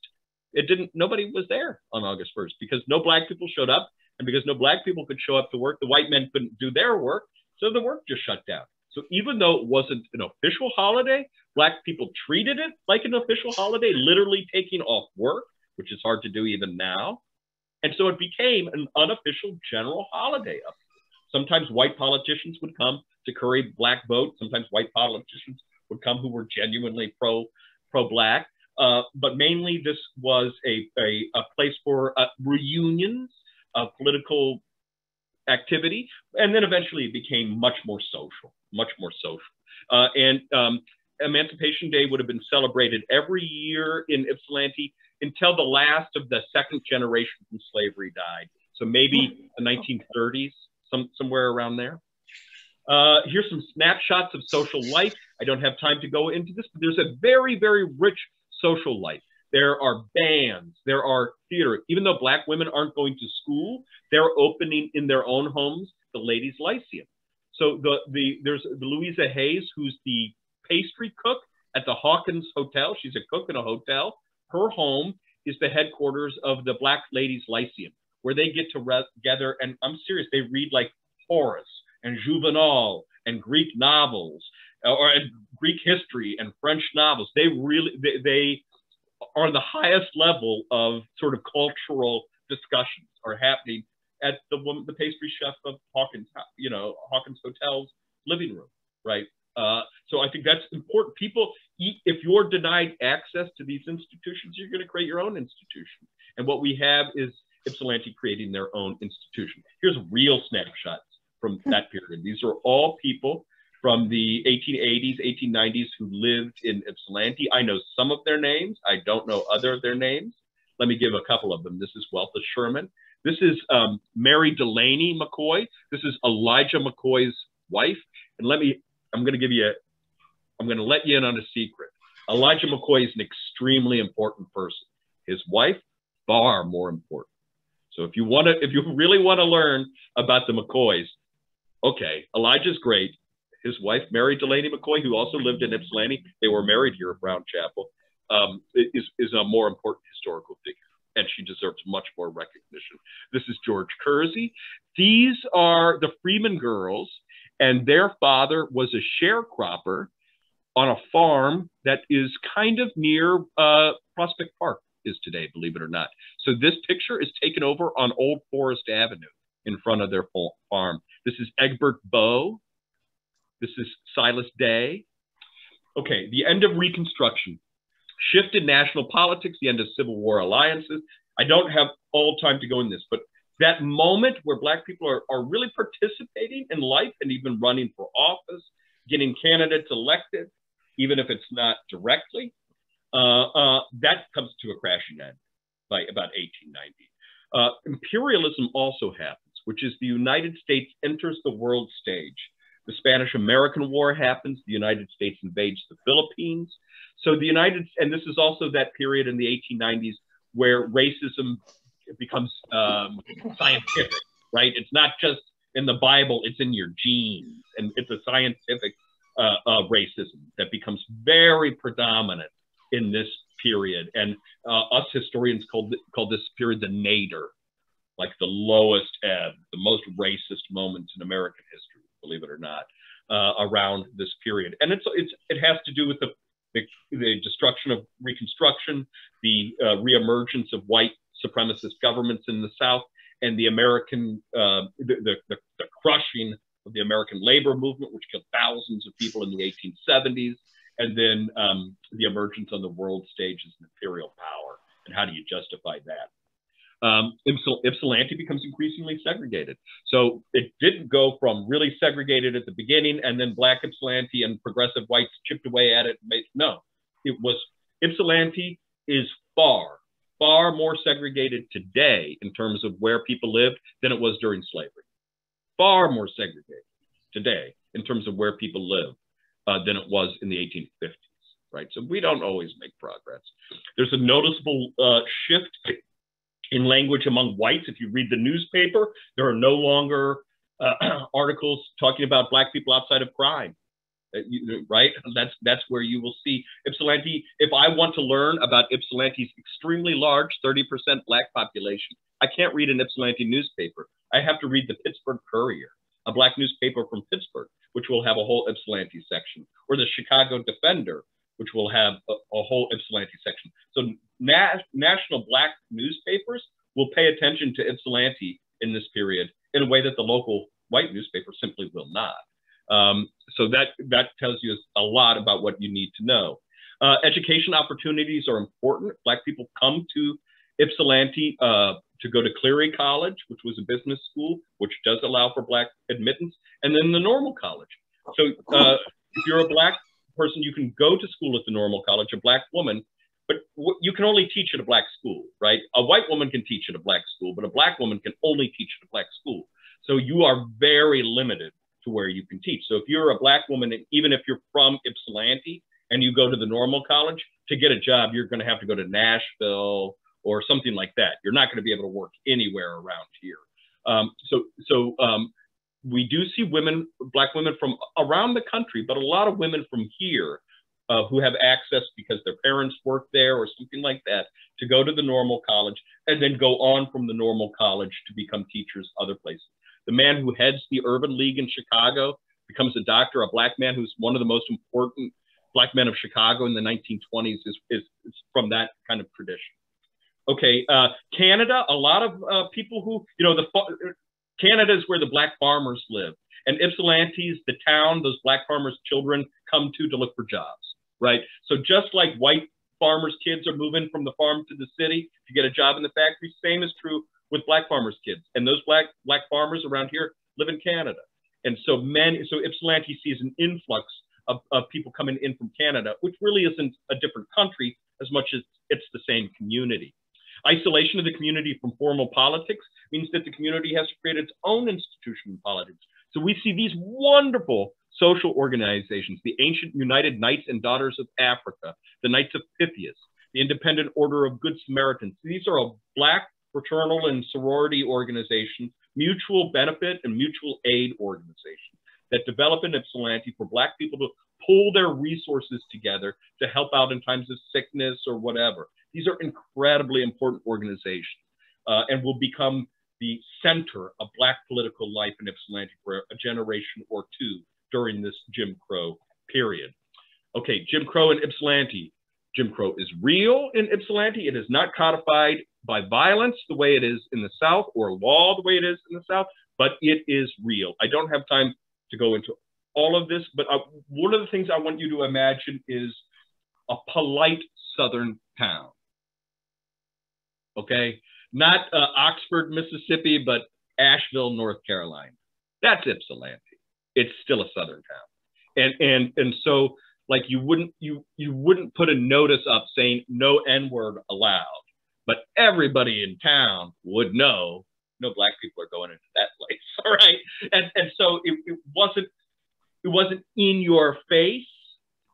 it didn't, nobody was there on August first because no Black people showed up, and because no Black people could show up to work, the white men couldn't do their work. So the work just shut down. So even though it wasn't an official holiday, Black people treated it like an official holiday, literally taking off work, which is hard to do even now. And so it became an unofficial general holiday. Sometimes white politicians would come to curry Black votes. Sometimes white politicians would come who were genuinely pro, pro-Black. Uh, but mainly this was a, a, a place for uh, reunions of political activity. And then eventually it became much more social, much more social. Uh, and um, Emancipation Day would have been celebrated every year in Ypsilanti until the last of the second generation from slavery died. So maybe the nineteen thirties, some, somewhere around there. Uh, here's some snapshots of social life. I don't have time to go into this, but there's a very, very rich social life. There are bands, there are theater. Even though Black women aren't going to school, they're opening in their own homes the ladies' lyceum. So the, the, there's Louisa Hayes, who's the pastry cook at the Hawkins Hotel. She's a cook in a hotel. Her home is the headquarters of the Black Ladies' Lyceum, where they get together, and I'm serious, they read like Horace and Juvenal and Greek novels, or and Greek history and French novels. They really, they, they are the highest level of sort of cultural discussions are happening at the woman, the pastry chef of Hawkins, you know, Hawkins Hotel's living room, right? Uh, so I think that's important. People, if you're denied access to these institutions, you're going to create your own institution. And what we have is Ypsilanti creating their own institution. Here's real snapshots from that period. These are all people from the eighteen eighties, eighteen nineties who lived in Ypsilanti. I know some of their names. I don't know other of their names. Let me give a couple of them. This is Weltha Sherman. This is um, Mary Delaney McCoy. This is Elijah McCoy's wife. And let me, I'm going to give you, a, I'm going to let you in on a secret. Elijah McCoy is an extremely important person. His wife, far more important. So if you want to, if you really want to learn about the McCoys, okay, Elijah's great. His wife, Mary Delaney McCoy, who also lived in Ypsilanti, they were married here at Brown Chapel, um, is, is a more important historical figure, and she deserves much more recognition. This is George Kersey. These are the Freeman girls, and their father was a sharecropper on a farm that is kind of near uh, Prospect Park is today, believe it or not. So this picture is taken over on Old Forest Avenue in front of their farm. This is Egbert Bowe. This is Silas Day. Okay, the end of Reconstruction. Shift in national politics, the end of Civil War alliances. I don't have all time to go in this, but that moment where Black people are, are really participating in life and even running for office, getting candidates elected, even if it's not directly, uh, uh, that comes to a crashing end by about eighteen ninety. Uh, imperialism also happens, which is the United States enters the world stage. The Spanish-American War happens. The United States invades the Philippines. So the United, and this is also that period in the eighteen nineties where racism becomes um, scientific, right? It's not just in the Bible, it's in your genes. And it's a scientific uh, uh, racism that becomes very predominant in this period. And uh, us historians called, called this period the nadir, like the lowest ebb, the most racist moment in American history, believe it or not, uh, around this period. And it's, it's, it has to do with the, the, the destruction of Reconstruction, the uh, reemergence of white supremacist governments in the South, and the American, uh, the, the, the crushing of the American labor movement, which killed thousands of people in the eighteen seventies, and then um, the emergence on the world stage as an imperial power. And how do you justify that? Um, Ypsil Ypsilanti becomes increasingly segregated. So it didn't go from really segregated at the beginning and then Black Ypsilanti and progressive whites chipped away at it. No, it was Ypsilanti is far, far more segregated today in terms of where people lived than it was during slavery. Far more segregated today in terms of where people live uh, than it was in the eighteen fifties, right? So we don't always make progress. There's a noticeable uh, shift in language among whites. If you read the newspaper, there are no longer uh, articles talking about black people outside of crime. Right? That's, that's where you will see Ypsilanti. If I want to learn about Ypsilanti's extremely large thirty percent black population, I can't read an Ypsilanti newspaper. I have to read the Pittsburgh Courier, a black newspaper from Pittsburgh, which will have a whole Ypsilanti section, or the Chicago Defender, which will have a, a whole Ypsilanti section. So na national black newspapers will pay attention to Ypsilanti in this period in a way that the local white newspaper simply will not. Um, so that, that tells you a lot about what you need to know. Uh, education opportunities are important. Black people come to Ypsilanti uh, to go to Cleary College, which was a business school, which does allow for black admittance, and then the normal college. So uh, if you're a black person, you can go to school at the normal college, a black woman, but w you can only teach at a black school, right? A white woman can teach at a black school, but a black woman can only teach at a black school. So you are very limited to where you can teach. So if you're a black woman, and even if you're from Ypsilanti and you go to the normal college, to get a job, you're going to have to go to Nashville or something like that. You're not going to be able to work anywhere around here. Um, so so um, we do see women, black women from around the country, but a lot of women from here uh, who have access because their parents work there or something like that, to go to the normal college and then go on from the normal college to become teachers other places. The man who heads the Urban League in Chicago becomes a doctor, a black man who's one of the most important black men of Chicago in the nineteen twenties is, is, is from that kind of tradition. Okay, uh, Canada, a lot of uh, people who, you know, the Canada is where the black farmers live. And Ypsilanti's the town those black farmers' children come to to look for jobs, right? So just like white farmers' kids are moving from the farm to the city to get a job in the factory, same is true with black farmers' kids. And those black black farmers around here live in Canada. And so men, so Ypsilanti sees an influx of, of people coming in from Canada, which really isn't a different country as much as it's the same community. Isolation of the community from formal politics means that the community has to create its own institution in politics. So we see these wonderful social organizations, the ancient United Knights and Daughters of Africa, the Knights of Pythias, the Independent Order of Good Samaritans. These are a black fraternal and sorority organizations, mutual benefit and mutual aid organizations that develop in Ypsilanti for black people to pull their resources together to help out in times of sickness or whatever. These are incredibly important organizations uh, and will become the center of black political life in Ypsilanti for a generation or two during this Jim Crow period. Okay, Jim Crow in Ypsilanti. Jim Crow is real in Ypsilanti. It is not codified by violence the way it is in the South or law the way it is in the South, but it is real. I don't have time to go into all of this, but I, one of the things I want you to imagine is a polite Southern town, okay? Not uh, Oxford, Mississippi, but Asheville, North Carolina. That's Ypsilanti. It's still a Southern town. And, and, and so, like you wouldn't you you wouldn't put a notice up saying no N-word allowed, but everybody in town would know no black people are going into that place, all right? And and so it, it wasn't it wasn't in your face,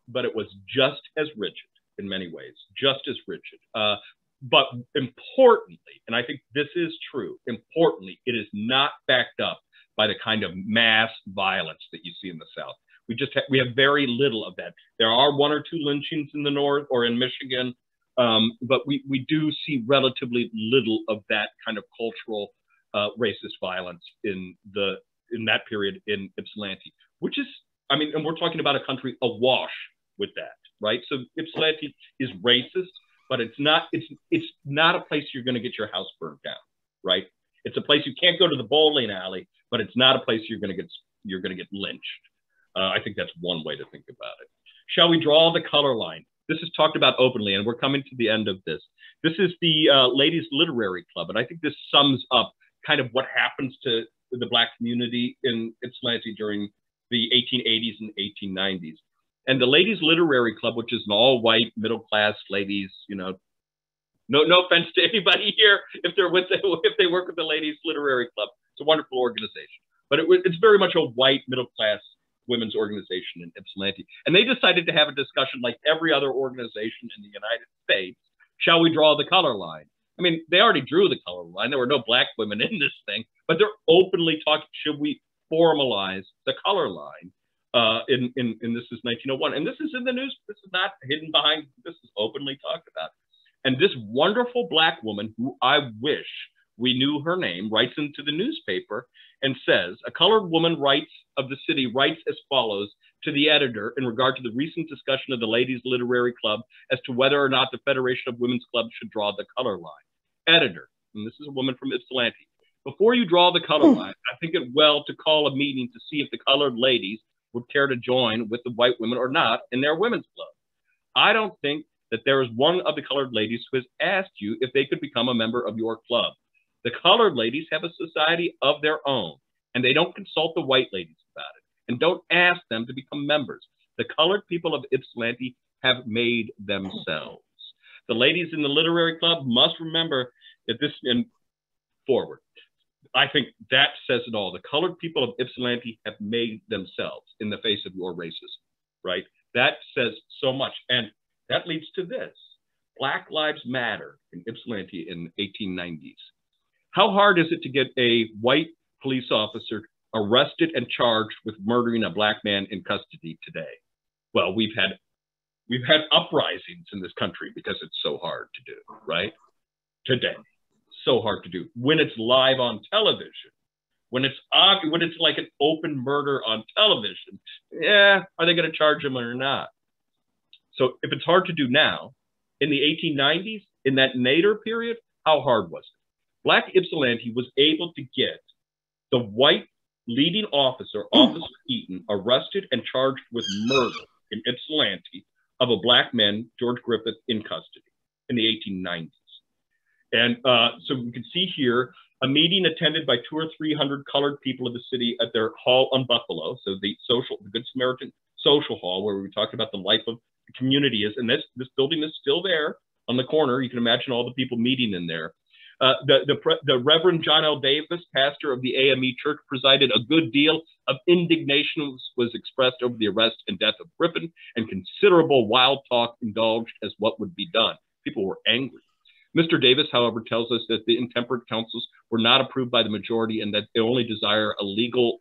but it was just as rigid in many ways, just as rigid. Uh, but importantly, and I think this is true, importantly, it is not backed up by the kind of mass violence that you see in the South. We just have, we have very little of that. There are one or two lynchings in the North or in Michigan, um, but we, we do see relatively little of that kind of cultural uh, racist violence in the in that period in Ypsilanti, which is, I mean, and we're talking about a country awash with that, right? So Ypsilanti is racist, but it's not it's it's not a place you're going to get your house burned down, right? It's a place you can't go to the bowling alley, but it's not a place you're going to get you're going to get lynched. Uh, I think that's one way to think about it. Shall we draw the color line? This is talked about openly, and we're coming to the end of this. This is the uh, Ladies Literary Club, and I think this sums up kind of what happens to the black community in Ypsilanti during the eighteen eighties and eighteen nineties. And the Ladies Literary Club, which is an all-white, middle-class ladies, you know, no, no offense to anybody here if they're with the, if they work with the Ladies Literary Club. It's a wonderful organization, but it, it's very much a white, middle-class women's organization in Ypsilanti. And they decided to have a discussion like every other organization in the United States. Shall we draw the color line? I mean, they already drew the color line. There were no black women in this thing, but they're openly talking, should we formalize the color line? Uh, in, in, in this is nineteen oh one. And this is in the news. This is not hidden behind. This is openly talked about. And this wonderful black woman, who I wish we knew her name, writes into the newspaper and says, a colored woman writes of the city writes as follows to the editor in regard to the recent discussion of the Ladies Literary Club as to whether or not the Federation of Women's Clubs should draw the color line. Editor, and this is a woman from Ypsilanti, before you draw the color line, I think it well to call a meeting to see if the colored ladies would care to join with the white women or not in their women's club. I don't think that there is one of the colored ladies who has asked you if they could become a member of your club. The colored ladies have a society of their own, and they don't consult the white ladies about it, and don't ask them to become members. The colored people of Ypsilanti have made themselves. The ladies in the literary club must remember that this, and forward. I think that says it all. The colored people of Ypsilanti have made themselves in the face of your racism, right? That says so much. And that leads to this. Black Lives Matter in Ypsilanti in the eighteen nineties. How hard is it to get a white police officer arrested and charged with murdering a black man in custody today? Well, we've had we've had uprisings in this country because it's so hard to do, right? Today. So hard to do when it's live on television, when it's when it's like an open murder on television. Yeah, are they going to charge him or not? So if it's hard to do now, in the eighteen nineties, in that Nader period, how hard was it? Black Ypsilanti was able to get the white leading officer, Officer Eaton, arrested and charged with murder in Ypsilanti of a black man, George Griffith, in custody in the eighteen nineties. And uh, so you can see here, a meeting attended by two or three hundred colored people of the city at their hall on Buffalo. So the social, the Good Samaritan Social Hall, where we were talking about the life of the community is. And this, this building is still there on the corner. You can imagine all the people meeting in there. Uh, the, the, the Reverend John L. Davis, pastor of the A M E Church, presided. A good deal of indignation was expressed over the arrest and death of Griffin, and considerable wild talk indulged as what would be done. People were angry. Mister Davis, however, tells us that the intemperate councils were not approved by the majority and that they only desire a legal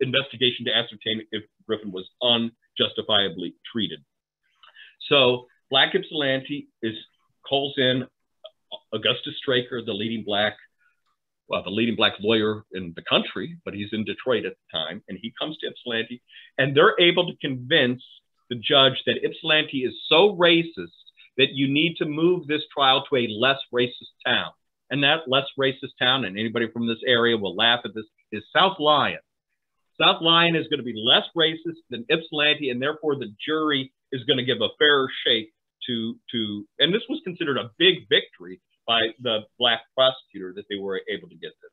investigation to ascertain if Griffin was unjustifiably treated. So Black Ypsilanti is, calls in Augustus Straker, the leading black, well, the leading black lawyer in the country, but he's in Detroit at the time, and he comes to Ypsilanti, and they're able to convince the judge that Ypsilanti is so racist that you need to move this trial to a less racist town. And that less racist town, and anybody from this area will laugh at this, is South Lyon. South Lyon is going to be less racist than Ypsilanti, and therefore the jury is going to give a fairer shake to, to, and this was considered a big victory by the black prosecutor that they were able to get this.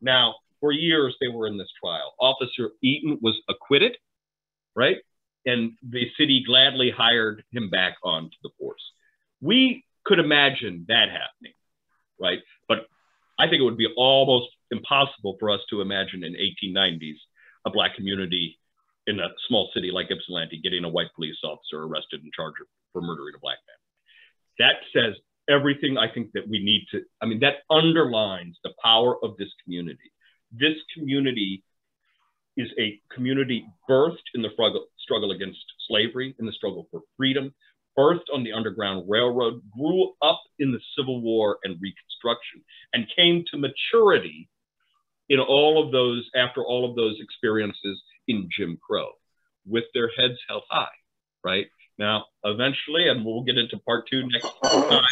Now, for years, they were in this trial. Officer Eaton was acquitted, right? And the city gladly hired him back onto the force. We could imagine that happening, right? But I think it would be almost impossible for us to imagine in eighteen nineties a black community in a small city like Ypsilanti getting a white police officer arrested and charged for murdering a black man. That says everything I think that we need to, I mean, that underlines the power of this community. This community is a community birthed in the struggle, struggle against slavery, in the struggle for freedom, birthed on the Underground Railroad, grew up in the Civil War and Reconstruction, and came to maturity in all of those, after all of those experiences in Jim Crow, with their heads held high, right? Now, eventually, and we'll get into part two next time,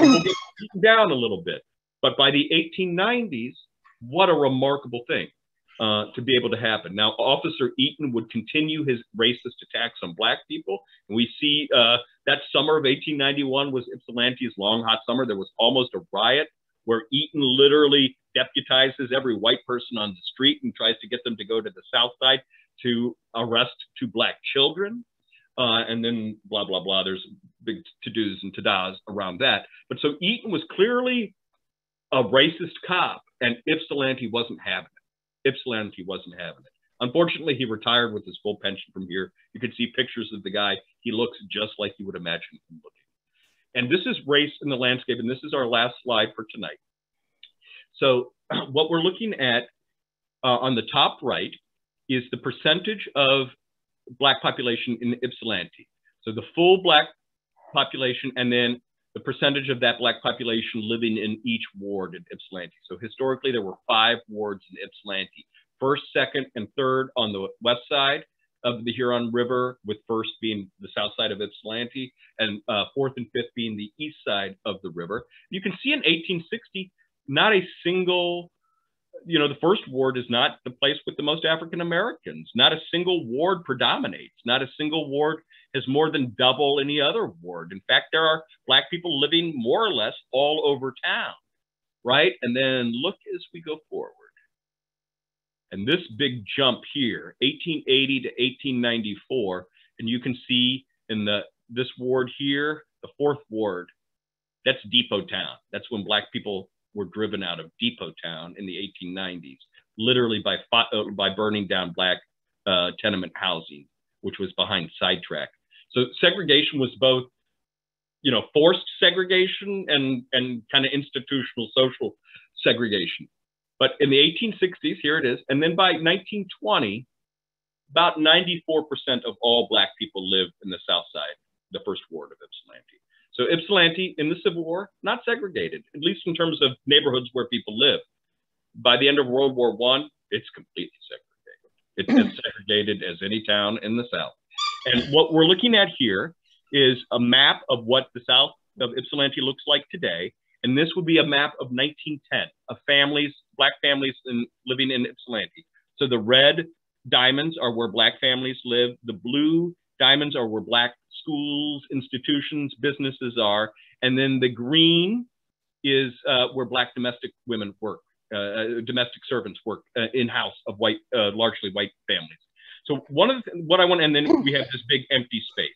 we'll get down a little bit. But by the eighteen nineties, what a remarkable thing. Uh, to be able to happen. Now, Officer Eaton would continue his racist attacks on black people. And we see uh, that summer of eighteen ninety-one was Ypsilanti's long, hot summer. There was almost a riot where Eaton literally deputizes every white person on the street and tries to get them to go to the South Side to arrest two black children. Uh, and then blah, blah, blah. There's big to-dos and ta-das around that. But so Eaton was clearly a racist cop, and Ypsilanti wasn't having it. Ypsilanti wasn't having it. Unfortunately, he retired with his full pension from here. You could see pictures of the guy. He looks just like you would imagine him looking. And this is Race in the Landscape, and this is our last slide for tonight. So what we're looking at uh, on the top right is the percentage of Black population in Ypsilanti. So the full Black population, and then the percentage of that Black population living in each ward in Ypsilanti. So historically, there were five wards in Ypsilanti, first, second, and third on the west side of the Huron River, with first being the south side of Ypsilanti, and uh, fourth and fifth being the east side of the river. You can see in eighteen sixty, not a single, you know, the first ward is not the place with the most African Americans. Not a single ward predominates. Not a single ward has more than double any other ward. In fact, there are Black people living more or less all over town, right? And then look as we go forward. And this big jump here, eighteen eighty to eighteen ninety-four, and you can see in the this ward here, the fourth ward, that's Depot Town. That's when Black people were driven out of Depot Town in the eighteen nineties, literally by uh, by burning down Black uh, tenement housing, which was behind Sidetrack. So segregation was both, you know, forced segregation and and kind of institutional social segregation. But in the eighteen sixties, here it is, and then by nineteen twenty, about ninety-four percent of all Black people lived in the south side, the first ward of Ypsilanti. So Ypsilanti, in the Civil War, not segregated, at least in terms of neighborhoods where people live. By the end of World War One, it's completely segregated. It's as segregated as any town in the South. And what we're looking at here is a map of what the South of Ypsilanti looks like today. And this would be a map of nineteen ten, of families, Black families in, living in Ypsilanti. So the red diamonds are where Black families live. The blue diamonds are where Black schools, institutions, businesses are. And then the green is uh, where Black domestic women work, uh, domestic servants work uh, in-house of white, uh, largely white families. So one of the, what I want, and then we have this big empty space.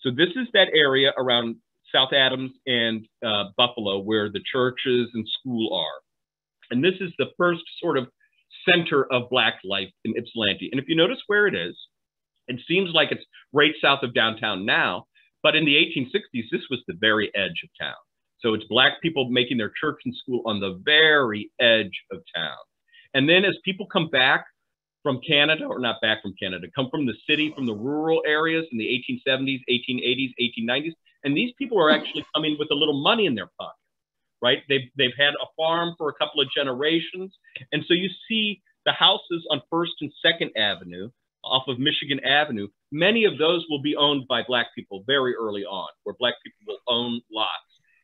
So this is that area around South Adams and uh, Buffalo where the churches and school are. And this is the first sort of center of Black life in Ypsilanti. And if you notice where it is, it seems like it's right south of downtown now, but in the eighteen sixties, this was the very edge of town. So it's Black people making their church and school on the very edge of town. And then as people come back from Canada, or not back from Canada, come from the city, from the rural areas in the eighteen seventies, eighteen eighties, eighteen nineties, and these people are actually coming with a little money in their pocket, right? They've, they've had a farm for a couple of generations. And so you see the houses on First and Second Avenue, off of Michigan Avenue, many of those will be owned by Black people very early on, where Black people will own lots.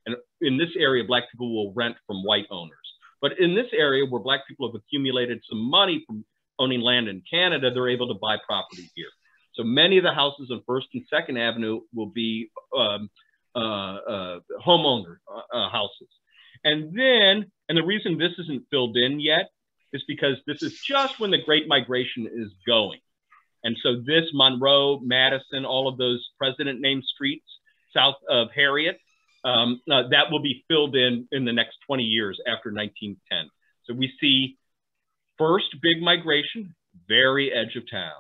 And in this area, Black people will rent from white owners. But in this area where Black people have accumulated some money from owning land in Canada, they're able to buy property here. So many of the houses on First and Second Avenue will be um, uh, uh, homeowner uh, houses. And then, and the reason this isn't filled in yet is because this is just when the Great Migration is going. And so this, Monroe, Madison, all of those president-named streets south of Harriet, um, uh, that will be filled in in the next twenty years after nineteen ten. So we see first, big migration, very edge of town.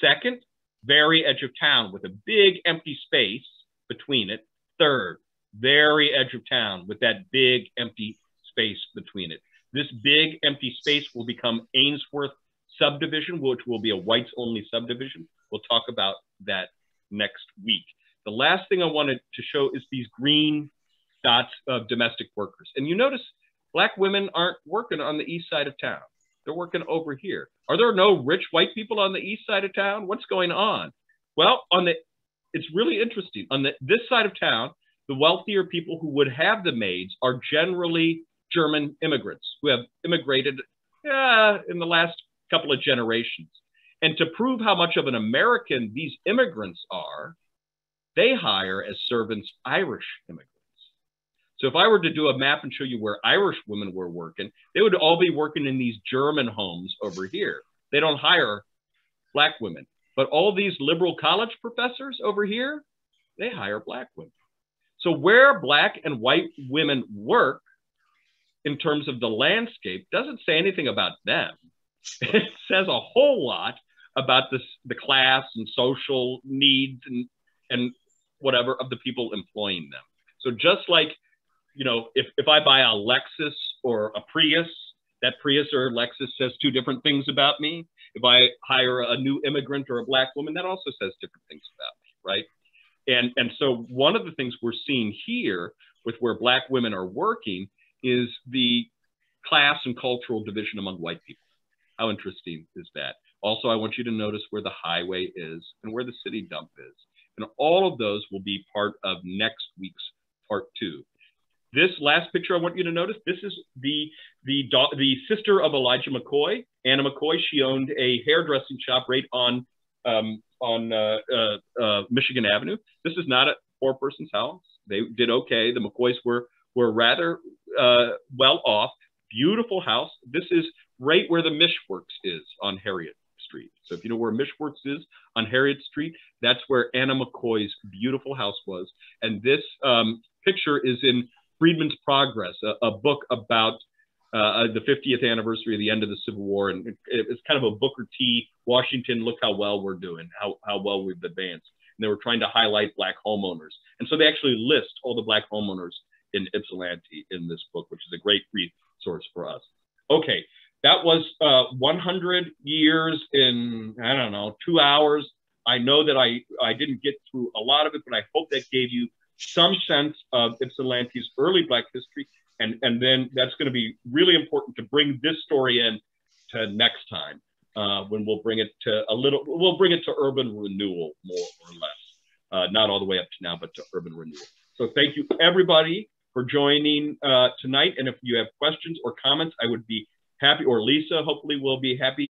Second, very edge of town with a big empty space between it. Third, very edge of town with that big empty space between it. This big empty space will become Ainsworth subdivision, which will be a whites-only subdivision. We'll talk about that next week. The last thing I wanted to show is these green dots of domestic workers. And you notice Black women aren't working on the east side of town. They're working over here. Are there no rich white people on the east side of town? What's going on? Well, on the, it's really interesting. On the, this side of town, the wealthier people who would have the maids are generally German immigrants who have immigrated uh, in the last couple of generations. And to prove how much of an American these immigrants are, they hire as servants Irish immigrants. So if I were to do a map and show you where Irish women were working, they would all be working in these German homes over here. They don't hire Black women. But all these liberal college professors over here, they hire black women. So where black and white women work in terms of the landscape doesn't say anything about them. It says a whole lot about this, the class and social needs and, and whatever of the people employing them. So just like, you know, if, if I buy a Lexus or a Prius, that Prius or Lexus says two different things about me. If I hire a new immigrant or a black woman, that also says different things about me, right? And, and so one of the things we're seeing here with where black women are working is the class and cultural division among white people. How interesting is that? Also, I want you to notice where the highway is and where the city dump is. And all of those will be part of next week's part two. This last picture I want you to notice, this is the, the, the sister of Elijah McCoy, Anna McCoy. She owned a hairdressing shop right on, um, on uh, uh, uh, Michigan Avenue. This is not a poor person's house. They did okay. The McCoys were, were rather uh, well off. Beautiful house. This is right where the Mishworks is on Harriet Street. So if you know where Mishworks is on Harriet Street, that's where Anna McCoy's beautiful house was. And this um, picture is in Freedman's Progress, a, a book about uh, the fiftieth anniversary of the end of the Civil War. And it, it's kind of a Booker T. Washington, look how well we're doing, how, how well we've advanced. And they were trying to highlight black homeowners. And so they actually list all the black homeowners in Ypsilanti in this book, which is a great resource for us. Okay, that was uh, one hundred years in, I don't know, two hours. I know that I, I didn't get through a lot of it, but I hope that gave you some sense of Ypsilanti's early black history. And, and then that's going to be really important to bring this story in to next time uh, when we'll bring it to a little, we'll bring it to urban renewal more or less. Uh, not all the way up to now, but to urban renewal. So thank you everybody for joining uh, tonight. And if you have questions or comments, I would be happy, or Lisa hopefully will be happy